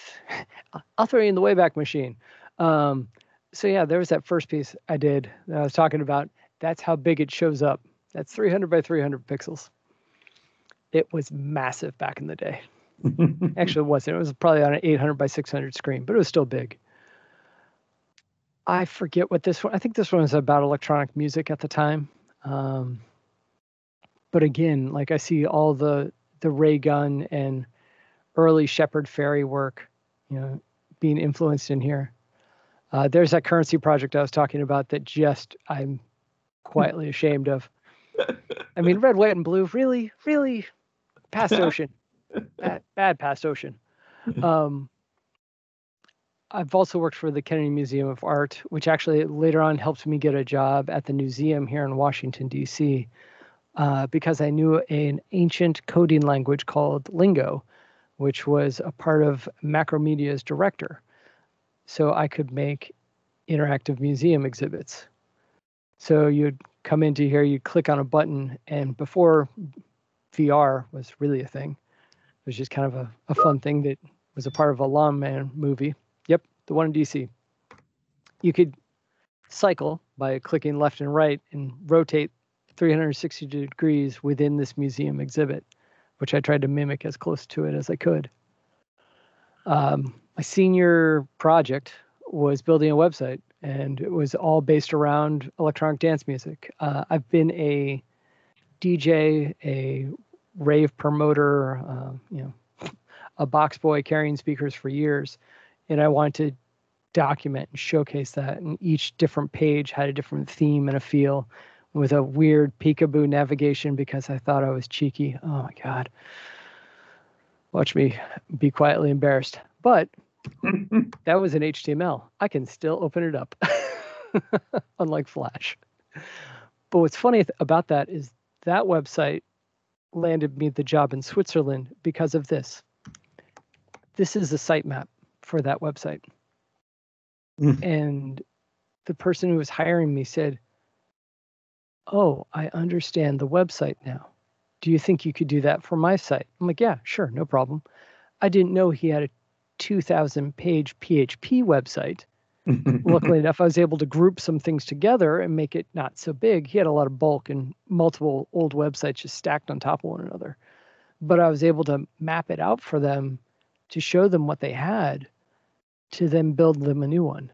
I'll throw you in the Wayback Machine. So yeah, there was that first piece I did that I was talking about. That's how big it shows up. That's 300 by 300 pixels. It was massive back in the day. Actually, it wasn't. It was probably on an 800 by 600 screen, but it was still big. I forget what this one, I think this one was about electronic music at the time. But again, like I see all the ray gun and early Shepherd Fairey work, you know, being influenced in here. There's that currency project I was talking about that just I'm quietly ashamed of. I mean, red, white, and blue, really, really past Ocean. Bad past Ocean. I've also worked for the Kennedy Museum of Art, which actually later on helped me get a job at the museum here in Washington, D.C., because I knew an ancient coding language called Lingo, which was a part of Macromedia's director. So I could make interactive museum exhibits. So you'd come into here, you'd click on a button, and before VR was really a thing, it was just kind of a fun thing that was a part of a Lawn Man movie. Yep, the one in DC. You could cycle by clicking left and right and rotate 360 degrees within this museum exhibit, which I tried to mimic as close to it as I could. My senior project was building a website, and it was all based around electronic dance music. I've been a DJ, a rave promoter, you know, a box boy carrying speakers for years, and I wanted to document and showcase that. And each different page had a different theme and a feel, with a weird peekaboo navigation because I thought I was cheeky. Oh my God! Watch me be quietly embarrassed. But that was in HTML. I can still open it up, unlike Flash. But what's funny about that is that website landed me the job in Switzerland because of this. This is a sitemap for that website. And the person who was hiring me said, "Oh, I understand the website now. Do you think you could do that for my site?" I'm like, "Yeah, sure, no problem." I didn't know he had a 2,000-page PHP website. Luckily enough, I was able to group some things together and make it not so big. He had a lot of bulk and multiple old websites just stacked on top of one another. But I was able to map it out for them to show them what they had to then build them a new one.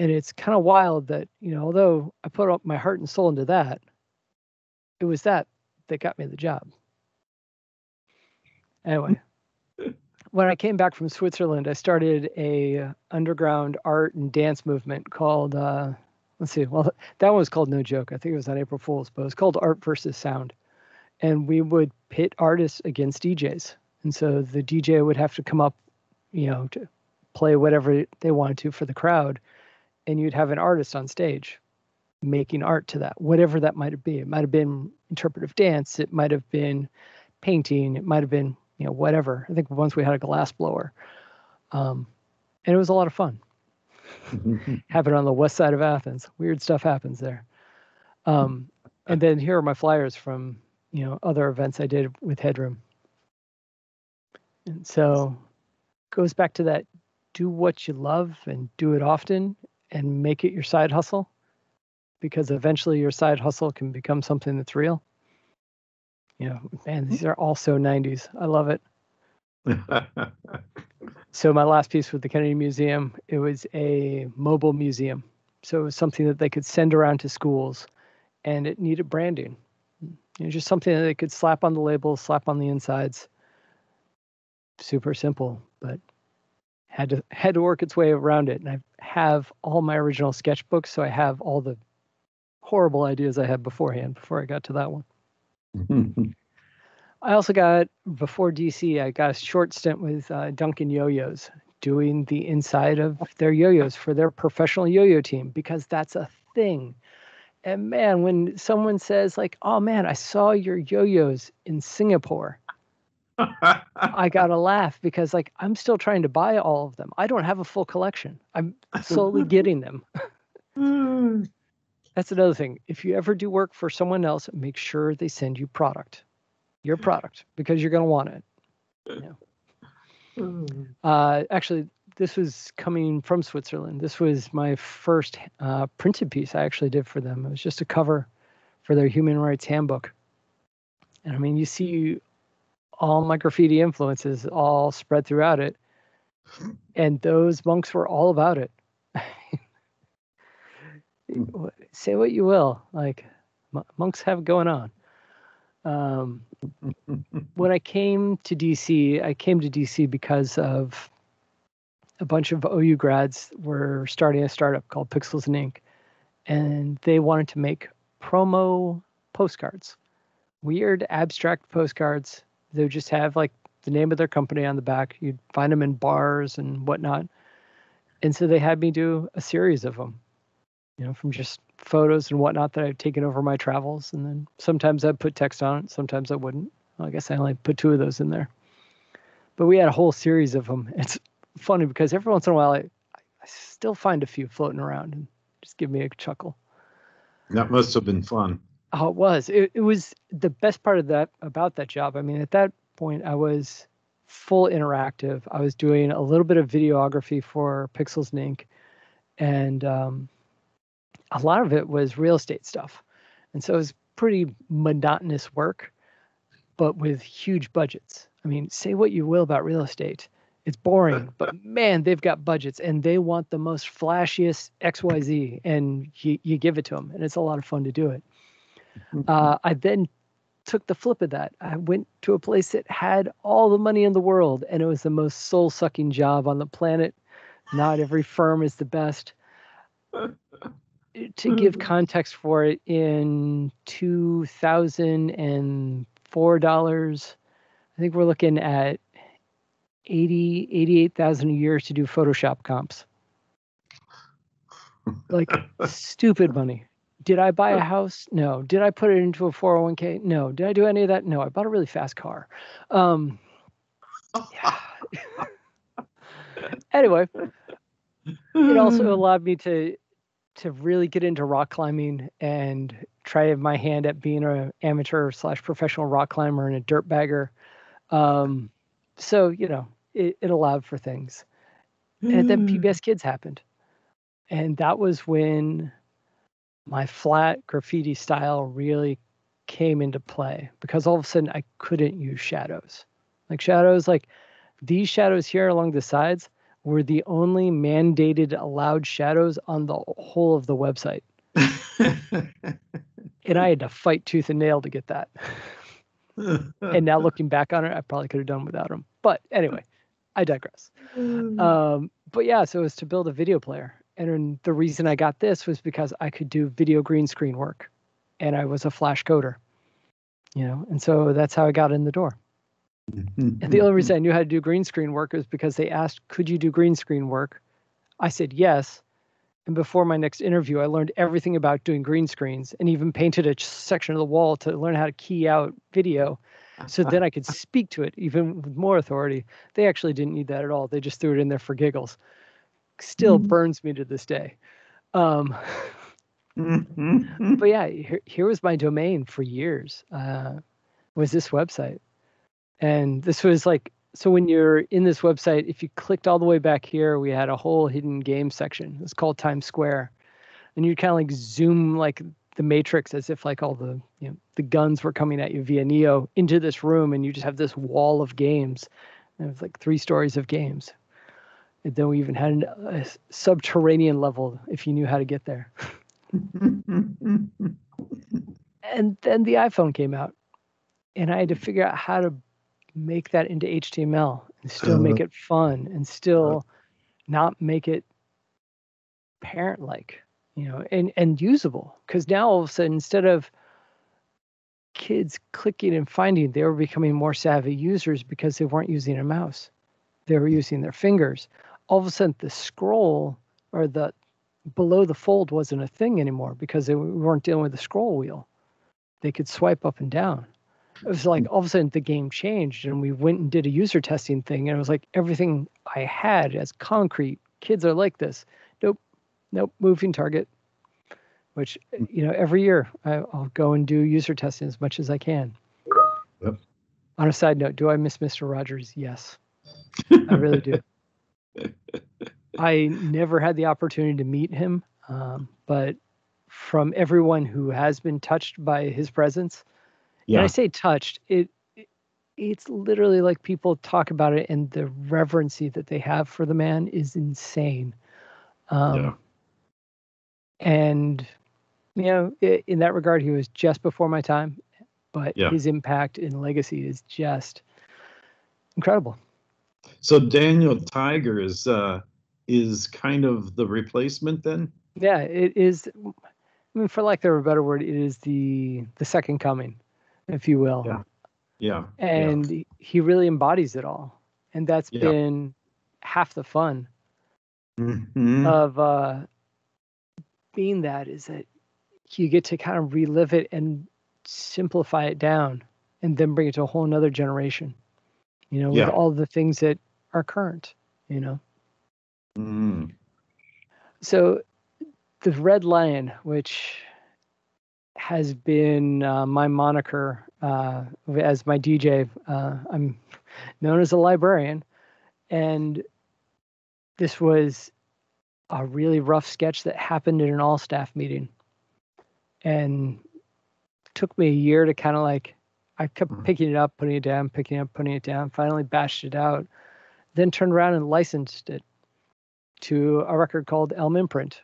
And it's kind of wild that, you know, although I put up my heart and soul into that, it was that got me the job. Anyway. When I came back from Switzerland, I started an underground art and dance movement called, let's see, well, that one was called No Joke. I think it was on April Fool's, but it was called Art Versus Sound. And we would pit artists against DJs. And so the DJ would have to come up, you know, to play whatever they wanted to for the crowd. And you'd have an artist on stage making art to that, whatever that might be. It might have been interpretive dance. It might have been painting. It might have been, you know, whatever. I think once we had a glass blower, and it was a lot of fun. Happened on the west side of Athens. Weird stuff happens there. And then here are my flyers from, you know, other events I did with Headroom. And so goes back to that, do what you love and do it often and make it your side hustle, because eventually your side hustle can become something that's real. You know, man, these are all so 90s. I love it. So my last piece with the Kennedy Museum, it was a mobile museum. So it was something that they could send around to schools, and it needed branding. It was just something that they could slap on the labels, slap on the insides. Super simple, but had to work its way around it. And I have all my original sketchbooks, so I have all the horrible ideas I had beforehand before I got to that one. I also got, before DC, I got a short stint with Duncan Yo-Yos doing the inside of their yo-yos for their professional yo-yo team, because that's a thing. And man, when someone says like, oh man, I saw your yo-yos in Singapore, I got to laugh, because like, I'm still trying to buy all of them. I don't have a full collection. I'm slowly getting them. That's another thing. If you ever do work for someone else, make sure they send you product. Your product, because you're going to want it. Yeah. Actually, this was coming from Switzerland. This was my first printed piece I actually did for them. It was just a cover for their Human Rights Handbook. And I mean, you see all my graffiti influences all spread throughout it. And those monks were all about it. Say what you will. Like, monks have it going on. When I came to DC, I came to DC because of a bunch of OU grads were starting a startup called Pixels and Ink, and they wanted to make promo postcards, weird abstract postcards. They would just have like the name of their company on the back. You'd find them in bars and whatnot. And so they had me do a series of them, you know, from just photos and whatnot that I've taken over my travels. And then sometimes I'd put text on it. Sometimes I wouldn't. Well, I guess I only put two of those in there, but we had a whole series of them. It's funny because every once in a while, I still find a few floating around and just give me a chuckle. That must have been fun. Oh, it was. It was the best part of that, about that job. I mean, at that point I was full interactive. I was doing a little bit of videography for Pixels and Ink, and, a lot of it was real estate stuff. And so it was pretty monotonous work, but with huge budgets. I mean, say what you will about real estate. It's boring, but man, they've got budgets and they want the most flashiest XYZ, and you give it to them. And it's a lot of fun to do it. I then took the flip of that. I went to a place that had all the money in the world, and it was the most soul-sucking job on the planet. Not every firm is the best. To give context for it, in $2,004, I think we're looking at $88,000 a year to do Photoshop comps. Like, stupid money. Did I buy a house? No. Did I put it into a 401k? No. Did I do any of that? No. I bought a really fast car. Yeah. Anyway, it also allowed me to really get into rock climbing and try my hand at being an amateur/professional rock climber and a dirt bagger. So, you know, it allowed for things. And then PBS Kids happened. And that was when my flat graffiti style really came into play, because all of a sudden I couldn't use shadows. Like shadows, like these shadows here along the sides, were the only mandated allowed shadows on the whole of the website. And I had to fight tooth and nail to get that. And now looking back on it, I probably could have done without them. But anyway, I digress. But yeah, so it was to build a video player. And the reason I got this was because I could do video green screen work. And I was a Flash coder, you know, and so that's how I got in the door. And the only reason I knew how to do green screen work was because they asked, could you do green screen work? I said, yes. And before my next interview, I learned everything about doing green screens and even painted a section of the wall to learn how to key out video. So then I could speak to it even with more authority. They actually didn't need that at all. They just threw it in there for giggles. Still burns me to this day. But yeah, here was my domain for years, was this website. And this was like, so when you're in this website, if you clicked all the way back here, we had a whole hidden game section. It's called Times Square. And you'd kind of like zoom like the Matrix, as if like all the, you know, the guns were coming at you via Neo into this room, and you just have this wall of games. And it was like 3 stories of games. And then we even had a subterranean level if you knew how to get there. And then the iPhone came out, and I had to figure out how to make that into HTML and still make it fun and still not make it parent-like, you know, and usable. Because now all of a sudden, instead of kids clicking and finding, they were becoming more savvy users because they weren't using a mouse. They were using their fingers. All of a sudden, the scroll or the below the fold wasn't a thing anymore because they weren't dealing with the scroll wheel. They could swipe up and down. It was like all of a sudden the game changed, and we went and did a user testing thing, and it was like everything I had as concrete. Kids are like this. Nope, nope, moving target. Which, you know, every year I'll go and do user testing as much as I can. Yep. On a side note, do I miss Mr. Rogers? Yes, I really do. I never had the opportunity to meet him, but from everyone who has been touched by his presence, yeah. And I say touched, it's literally like people talk about it, and the reverency that they have for the man is insane. And you know, in that regard, he was just before my time, but his impact and legacy is just incredible. So Daniel Tiger is kind of the replacement then? Yeah, it is. I mean, for lack of a better word, it is the second coming, if you will. Yeah. Yeah. And he really embodies it all. And that's been half the fun of being that, is that you get to kind of relive it and simplify it down and then bring it to a whole nother generation, you know, with all the things that are current, you know. So the Red Lion, which has been my moniker as my DJ, I'm known as a librarian, and this was a really rough sketch that happened in an all-staff meeting, and took me a year to kind of like, I kept picking it up, putting it down, picking it up, putting it down, finally bashed it out, then turned around and licensed it to a record called Elm Imprint,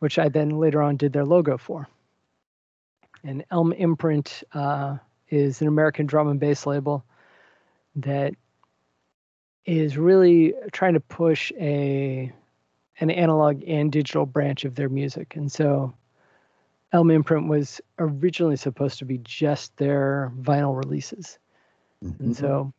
which I then later on did their logo for. And Elm Imprint is an American drum and bass label that is really trying to push an analog and digital branch of their music. And so Elm Imprint was originally supposed to be just their vinyl releases. And so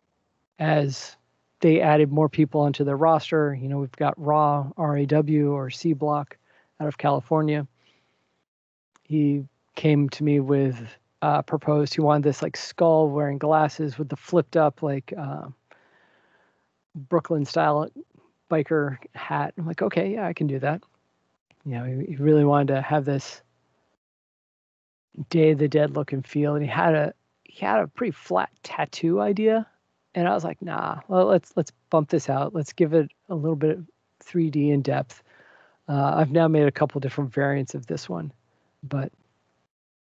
as they added more people onto their roster, you know, we've got Raw, RAW, or C Block out of California. He came to me with proposed, he wanted this like skull wearing glasses with the flipped up like Brooklyn style biker hat. I'm like, okay, yeah, I can do that. You know, he really wanted to have this Day of the Dead look and feel, and he had a pretty flat tattoo idea, and I was like, nah, well, let's bump this out, let's give it a little bit of 3D in depth. I've now made a couple different variants of this one, but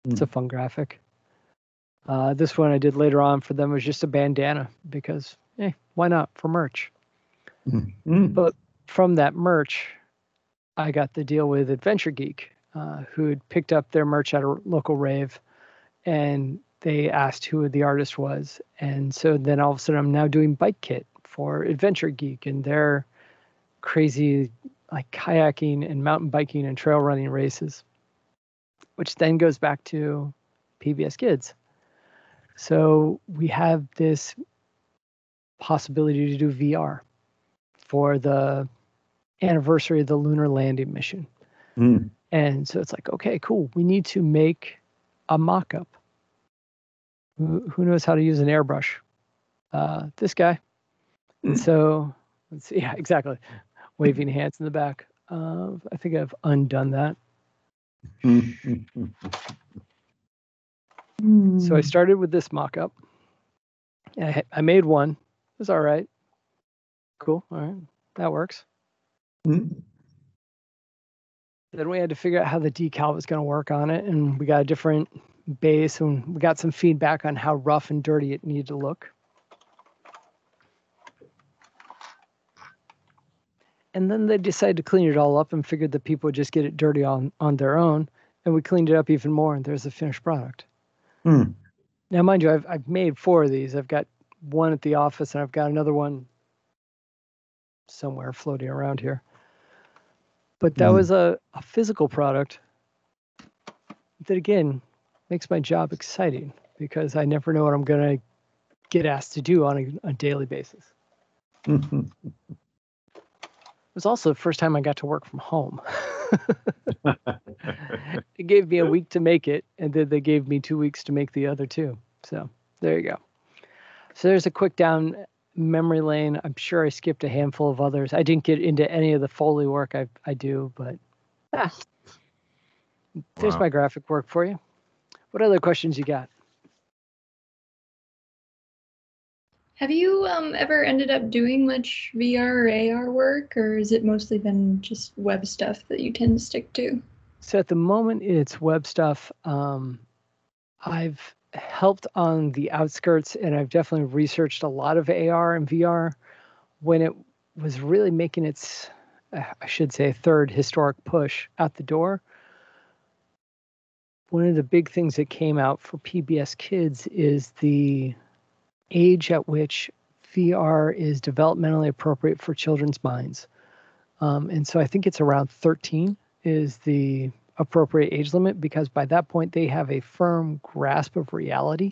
it's a fun graphic. This one I did later on for them was just a bandana because, hey, why not, for merch. But from that merch, I got the deal with Adventure Geek, who had picked up their merch at a local rave, and they asked who the artist was. And so then all of a sudden I'm now doing Bike Kit for Adventure Geek and their crazy like kayaking and mountain biking and trail running races, which then goes back to PBS Kids. So we have this possibility to do VR for the anniversary of the lunar landing mission. And so it's like, okay, cool. We need to make a mock-up. Who knows how to use an airbrush? This guy. So let's see. Yeah, exactly. Waving hands in the back. I think I've undone that. So I started with this mock-up. I made one. It was all right. Cool. All right. That works. Then we had to figure out how the decal was going to work on it, and we got a different base, and we got some feedback on how rough and dirty it needed to look. And then they decided to clean it all up and figured that people would just get it dirty on their own. And we cleaned it up even more, and there's the finished product. Now, mind you, I've made four of these. I've got one at the office, and I've got another one somewhere floating around here. But that was a physical product that, again, makes my job exciting because I never know what I'm going to get asked to do on a daily basis. It was also the first time I got to work from home. It gave me a week to make it, and then they gave me 2 weeks to make the other two. So there you go. So there's a quick down memory lane. I'm sure I skipped a handful of others. I didn't get into any of the Foley work I do, but there's my graphic work for you. What other questions you got? Have you ever ended up doing much VR or AR work, or has it mostly been just web stuff that you tend to stick to? So at the moment, it's web stuff. I've helped on the outskirts, and I've definitely researched a lot of AR and VR when it was really making its, I should say, third historic push out the door. One of the big things that came out for PBS Kids is the age at which VR is developmentally appropriate for children's minds. And so I think it's around 13 is the appropriate age limit, because by that point they have a firm grasp of reality.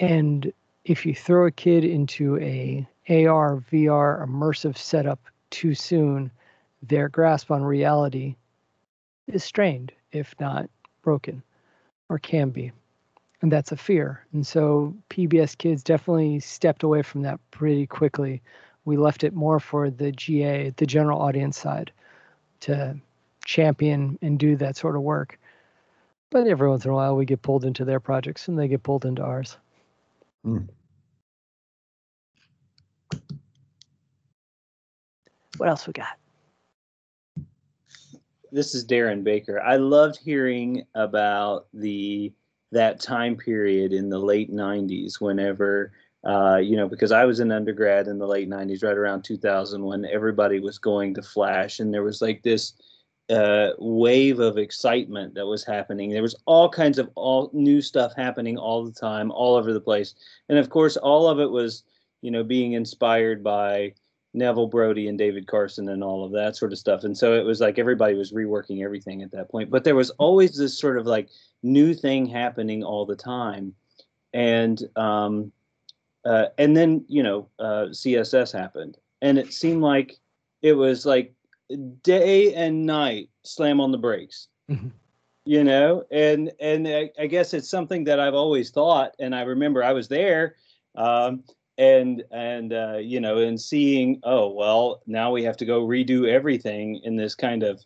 And if you throw a kid into a AR, VR immersive setup too soon, their grasp on reality is strained, if not broken, or can be. And that's a fear. And so PBS Kids definitely stepped away from that pretty quickly. We left it more for the GA, the general audience side, to champion and do that sort of work. But every once in a while we get pulled into their projects and they get pulled into ours. Mm. What else we got? This is Darren Baker. I loved hearing about that time period in the late 90s, whenever, you know, because I was an undergrad in the late 90s, right around 2000, when everybody was going to Flash, and there was like this wave of excitement that was happening. There was all kinds of new stuff happening all the time, all over the place. And of course, all of it was, you know, being inspired by Neville Brody and David Carson and all of that sort of stuff. And so it was like everybody was reworking everything at that point. But there was always this sort of like new thing happening all the time. And then, you know, CSS happened. And it seemed like it was like day and night, slam on the brakes, you know? And I guess it's something that I've always thought, and I remember I was there, and you know, and seeing, oh, well, now we have to go redo everything in this kind of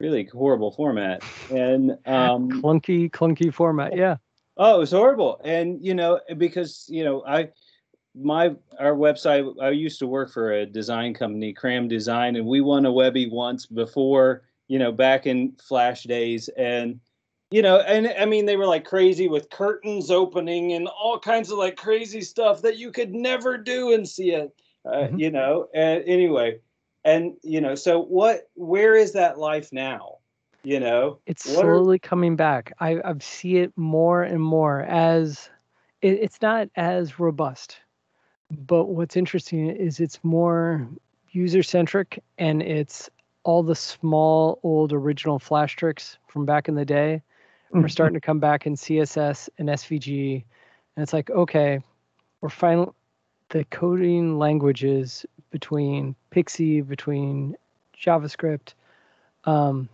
really horrible format, and clunky format. Yeah. Oh, it was horrible. And, you know, because, you know, our website, I used to work for a design company, Cram Design, and we won a Webby once before, you know, back in Flash days. And, you know, and I mean, they were like crazy with curtains opening and all kinds of like crazy stuff that you could never do in CS, you know, anyway. And, you know, so where is that life now? You know, it's slowly coming back. I see it more and more as it's not as robust, but what's interesting is it's more user centric, and it's all the small old original Flash tricks from back in the day. We're starting to come back in CSS and SVG, and it's like, okay, we're finally, the coding languages between Pixie, between JavaScript, are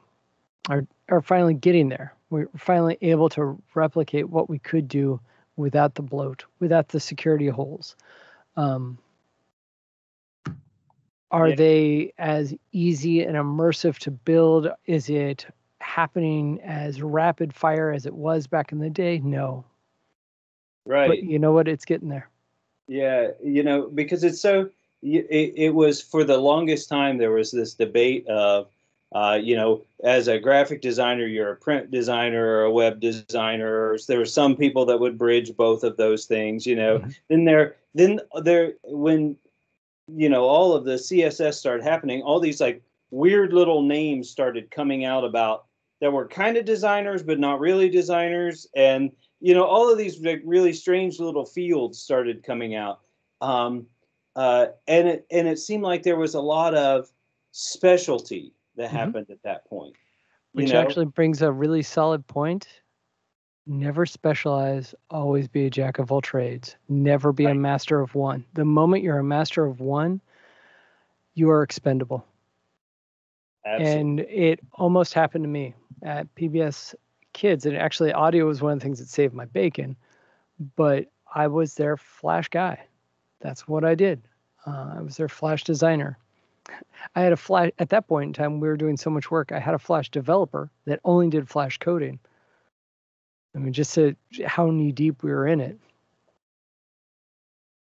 finally getting there. We're finally able to replicate what we could do without the bloat, without the security holes. Are they as easy and immersive to build? Is it happening as rapid fire as it was back in the day? No. Right. But you know what? It's getting there. Yeah. You know, because it's so, it was, for the longest time, there was this debate of, you know, as a graphic designer, you're a print designer or a web designer. Or there were some people that would bridge both of those things, you know. Mm-hmm. Then when, you know, all of the CSS started happening, all these like weird little names started coming out about that were kind of designers, but not really designers. And, you know, all of these like really strange little fields started coming out. And it seemed like there was a lot of specialty that happened at that point. Which actually brings a really solid point. Never specialize, always be a jack of all trades. Never be a master of one. The moment you're a master of one, you are expendable. Absolutely. And it almost happened to me at PBS Kids. And actually, audio was one of the things that saved my bacon. But I was their Flash guy. That's what I did. I was their Flash designer. I had a Flash, at that point in time, we were doing so much work. I had a Flash developer that only did Flash coding. I mean, just how knee deep we were in it.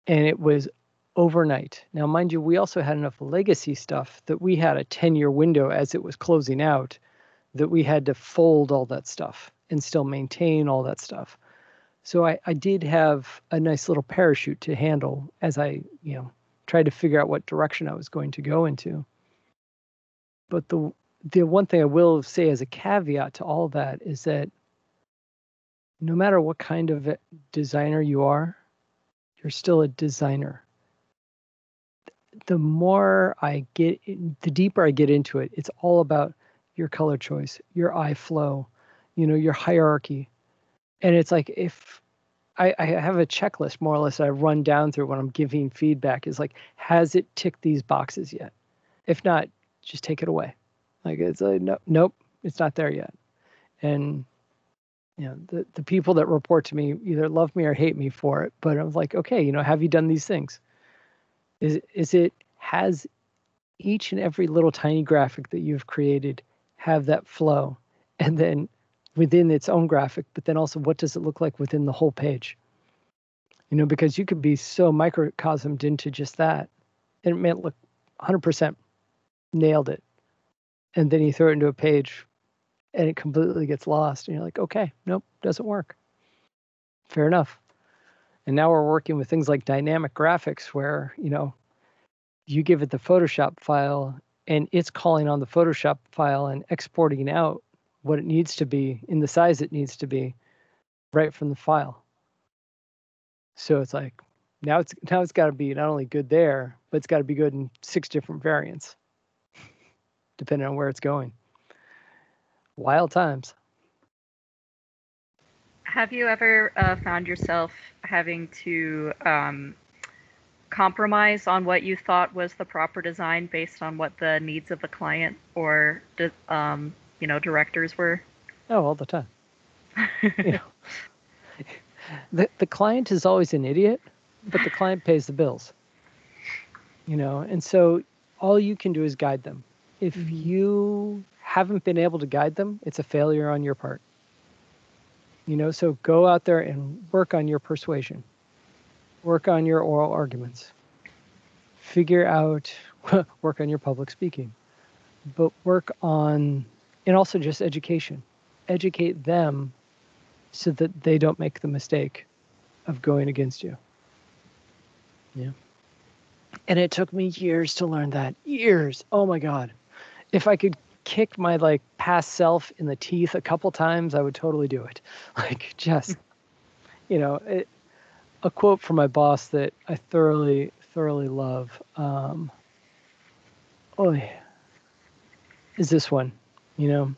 And it was overnight. Now, mind you, we also had enough legacy stuff that we had a 10-year window as it was closing out that we had to fold all that stuff and still maintain all that stuff. So I did have a nice little parachute to handle as I, you know, tried to figure out what direction I was going to go into. But the one thing I will say as a caveat to all that is that no matter what kind of designer you are, you're still a designer. The more I get, the deeper I get into it, it's all about your color choice, your eye flow, you know, your hierarchy. And it's like, if I have a checklist more or less I run down through when I'm giving feedback, is like, has it ticked these boxes yet? If not, just take it away. Like, it's like, nope, it's not there yet. And you know, the people that report to me either love me or hate me for it, but I was like, okay, you know, have you done these things? Has each and every little tiny graphic that you've created have that flow? And then within its own graphic, but then also what does it look like within the whole page? You know, because you could be so microcosmed into just that, and it may look 100% nailed it. And then you throw it into a page and it completely gets lost. And you're like, okay, nope, doesn't work. Fair enough. And now we're working with things like dynamic graphics where, you know, you give it the Photoshop file and it's calling on the Photoshop file and exporting out what it needs to be in the size it needs to be right from the file. So it's like, now it's got to be not only good there, but it's got to be good in 6 different variants, depending on where it's going. Wild times. Have you ever found yourself having to compromise on what you thought was the proper design based on what the needs of the client or, you know, directors were? Oh, all the time. You know, the client is always an idiot, but the client pays the bills. You know, and so all you can do is guide them. If you haven't been able to guide them, it's a failure on your part. You know, so go out there and work on your persuasion, work on your oral arguments, figure out, work on your public speaking, but work on, and also just education, educate them so that they don't make the mistake of going against you. Yeah. And it took me years to learn that. Years. Oh my God. If I could kick my like past self in the teeth a couple times, I would totally do it. Like, just, you know, a quote from my boss that I thoroughly love. Is this one? You know,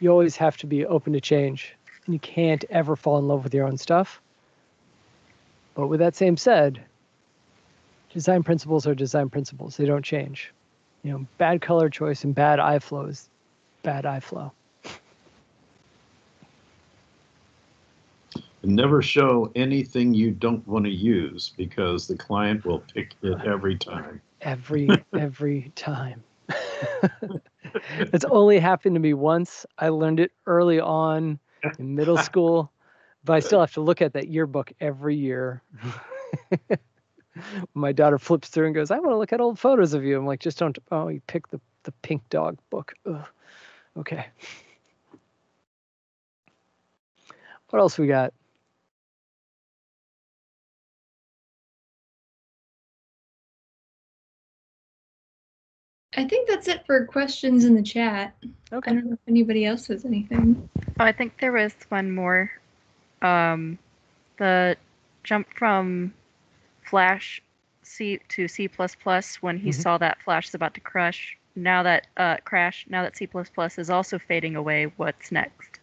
you always have to be open to change, and you can't ever fall in love with your own stuff. But with that same said, design principles are design principles. They don't change. You know, bad color choice and bad eye flow is bad eye flow. Never show anything you don't want to use because the client will pick it every time. Every time. It's only happened to me once. I learned it early on in middle school, but I still have to look at that yearbook every year. My daughter flips through and goes, I want to look at old photos of you. I'm like, just don't. Oh, you picked the pink dog book. Ugh. Okay. What else we got? I think that's it for questions in the chat. Okay. I don't know if anybody else has anything. Oh, I think there was one more. The jump from Flash C to C++ when he saw that Flash is about to crush. Now that crash. Now that C++ is also fading away, what's next?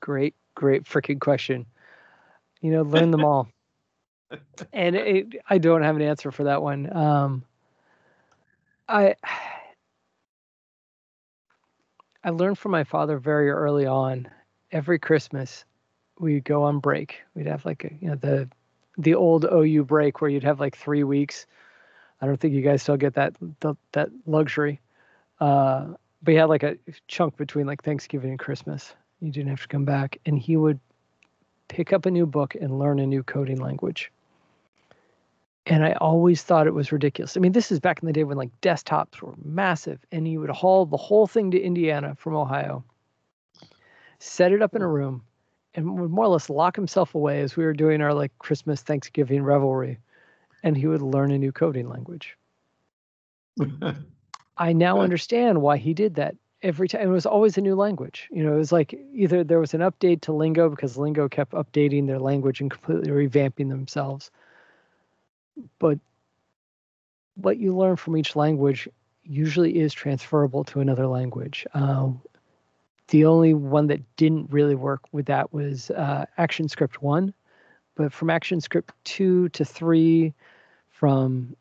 Great freaking question. You know, learn them all. And I don't have an answer for that one. I learned from my father very early on. Every Christmas, we'd go on break. We'd have like the old OU break where you'd have like 3 weeks. I don't think you guys still get that luxury. But he had like a chunk between like Thanksgiving and Christmas. You didn't have to come back. And he would pick up a new book and learn a new coding language. And I always thought it was ridiculous. I mean, this is back in the day when like desktops were massive, and he would haul the whole thing to Indiana from Ohio, set it up in a room, and would more or less lock himself away as we were doing our like Christmas, Thanksgiving revelry. And he would learn a new coding language. I now understand why he did that every time. It was always a new language. You know, it was like either there was an update to Lingo because Lingo kept updating their language and completely revamping themselves. But what you learn from each language usually is transferable to another language. The only one that didn't really work with that was ActionScript 1. But from ActionScript 2 to 3, from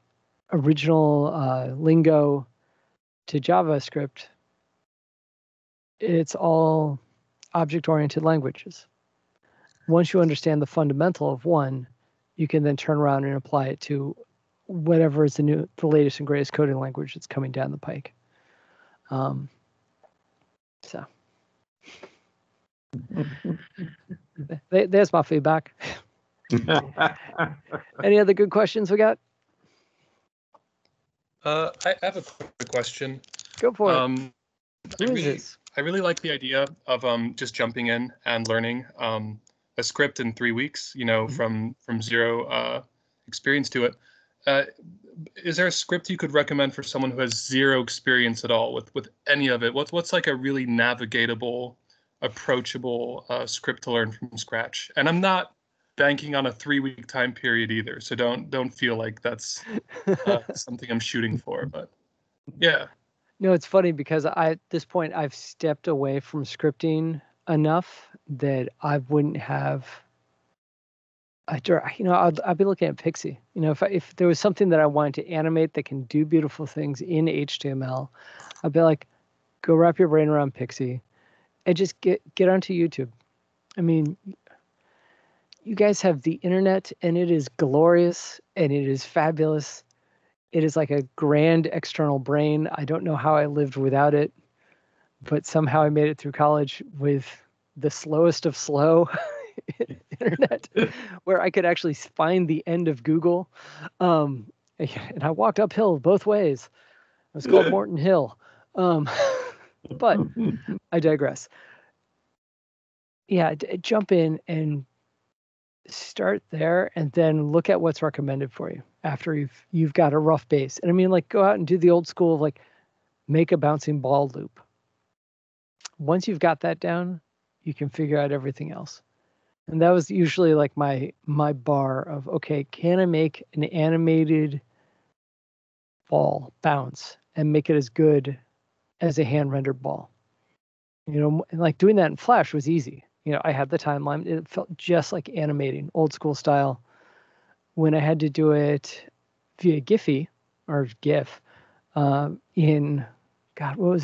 original Lingo to JavaScript, it's all object-oriented languages. Once you understand the fundamental of one, you can then turn around and apply it to whatever is the latest and greatest coding language that's coming down the pike. So there's my feedback. Any other good questions we got? I have a quick question. Go for it. I really like the idea of just jumping in and learning a script in 3 weeks, you know, from zero experience to it. Is there a script you could recommend for someone who has zero experience at all with any of it? What's like a really navigatable, approachable script to learn from scratch? And I'm not banking on a 3-week time period either, so don't feel like that's something I'm shooting for. But yeah, no, it's funny because at this point I've stepped away from scripting enough that I wouldn't have. I'd be looking at Pixie. You know, if there was something that I wanted to animate that can do beautiful things in HTML, I'd be like, go wrap your brain around Pixie, and just get onto YouTube. I mean, you guys have the internet, and it is glorious, and it is fabulous. It is like a grand external brain. I don't know how I lived without it, but somehow I made it through college with the slowest of slow internet, where I could actually find the end of Google. And I walked uphill both ways. It was called Morton Hill. But I digress. Yeah, jump in and start there, and then look at what's recommended for you after you've got a rough base. And I mean, like, go out and do the old school of like, make a bouncing ball loop. Once you've got that down, you can figure out everything else. And that was usually like my bar of, okay, can I make an animated ball bounce and make it as good as a hand rendered ball? You know, and like doing that in Flash was easy. You know, I had the timeline. It felt just like animating, old school style. When I had to do it via GIF, It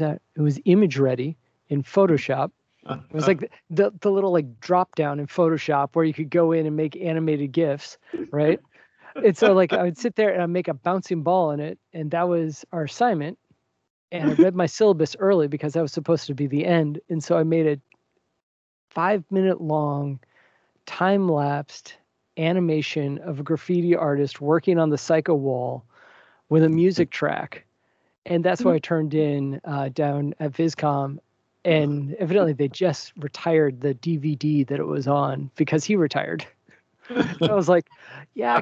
was Image Ready in Photoshop. It was like the little like drop down in Photoshop where you could go in and make animated GIFs, right? And so like I would sit there and I'd make a bouncing ball in it, and that was our assignment. And I read my syllabus early because that was supposed to be the end, and so I made a 5-minute long time-lapsed animation of a graffiti artist working on the psycho wall with a music track. And that's what I turned in down at Vizcom. And evidently they just retired the DVD that it was on because he retired. I was like, yeah,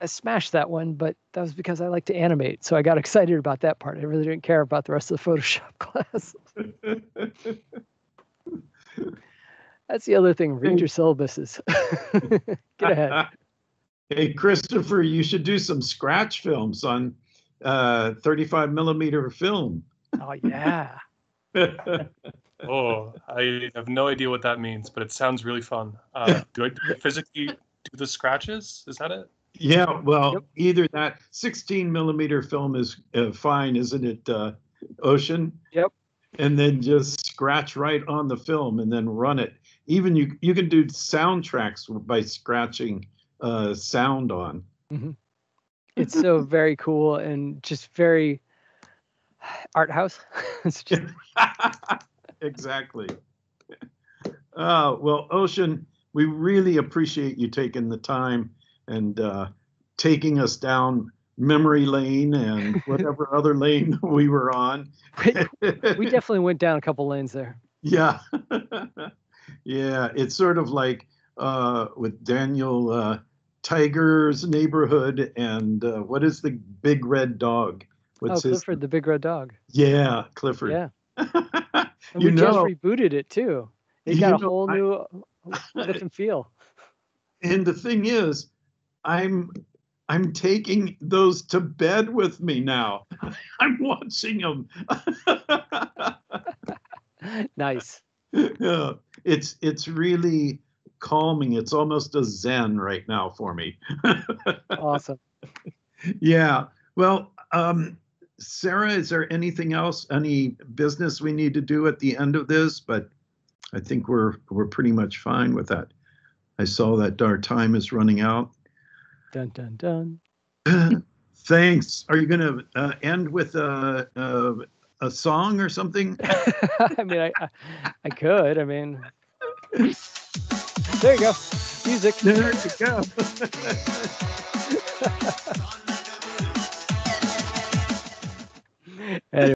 I smashed that one, but that was because I like to animate. So I got excited about that part. I really didn't care about the rest of the Photoshop class. That's the other thing. Read your syllabuses. Get ahead. Hey, Christopher, you should do some scratch films on 35 millimeter film. Oh, yeah. Oh, I have no idea what that means, but it sounds really fun. Do I physically do the scratches? Is that it? Yeah, well, yep. Either that 16 millimeter film is fine, isn't it, Ocean? Yep. And then just scratch right on the film and then run it. Even you can do soundtracks by scratching sound on. Mm-hmm. It's so very cool and just very art house. It's just... Exactly. Well, Ocean, we really appreciate you taking the time and taking us down memory lane and whatever other lane we were on. We definitely went down a couple lanes there. Yeah. Yeah, it's sort of like with Daniel Tiger's Neighborhood and what is the big red dog? What's Clifford, the big red dog. Yeah, Clifford. Yeah. And you just rebooted it too. It got a whole new look and feel. And the thing is, I'm taking those to bed with me now. I'm watching them. Nice. Yeah, it's really calming. It's almost a zen right now for me. Awesome. Yeah. Well, Sarah, is there anything else, any business we need to do at the end of this? But I think we're pretty much fine with that. I saw that our time is running out. Dun, dun, dun. Thanks. Are you going to end with a song or something? I mean, I could. I mean, there you go. Music. There you go.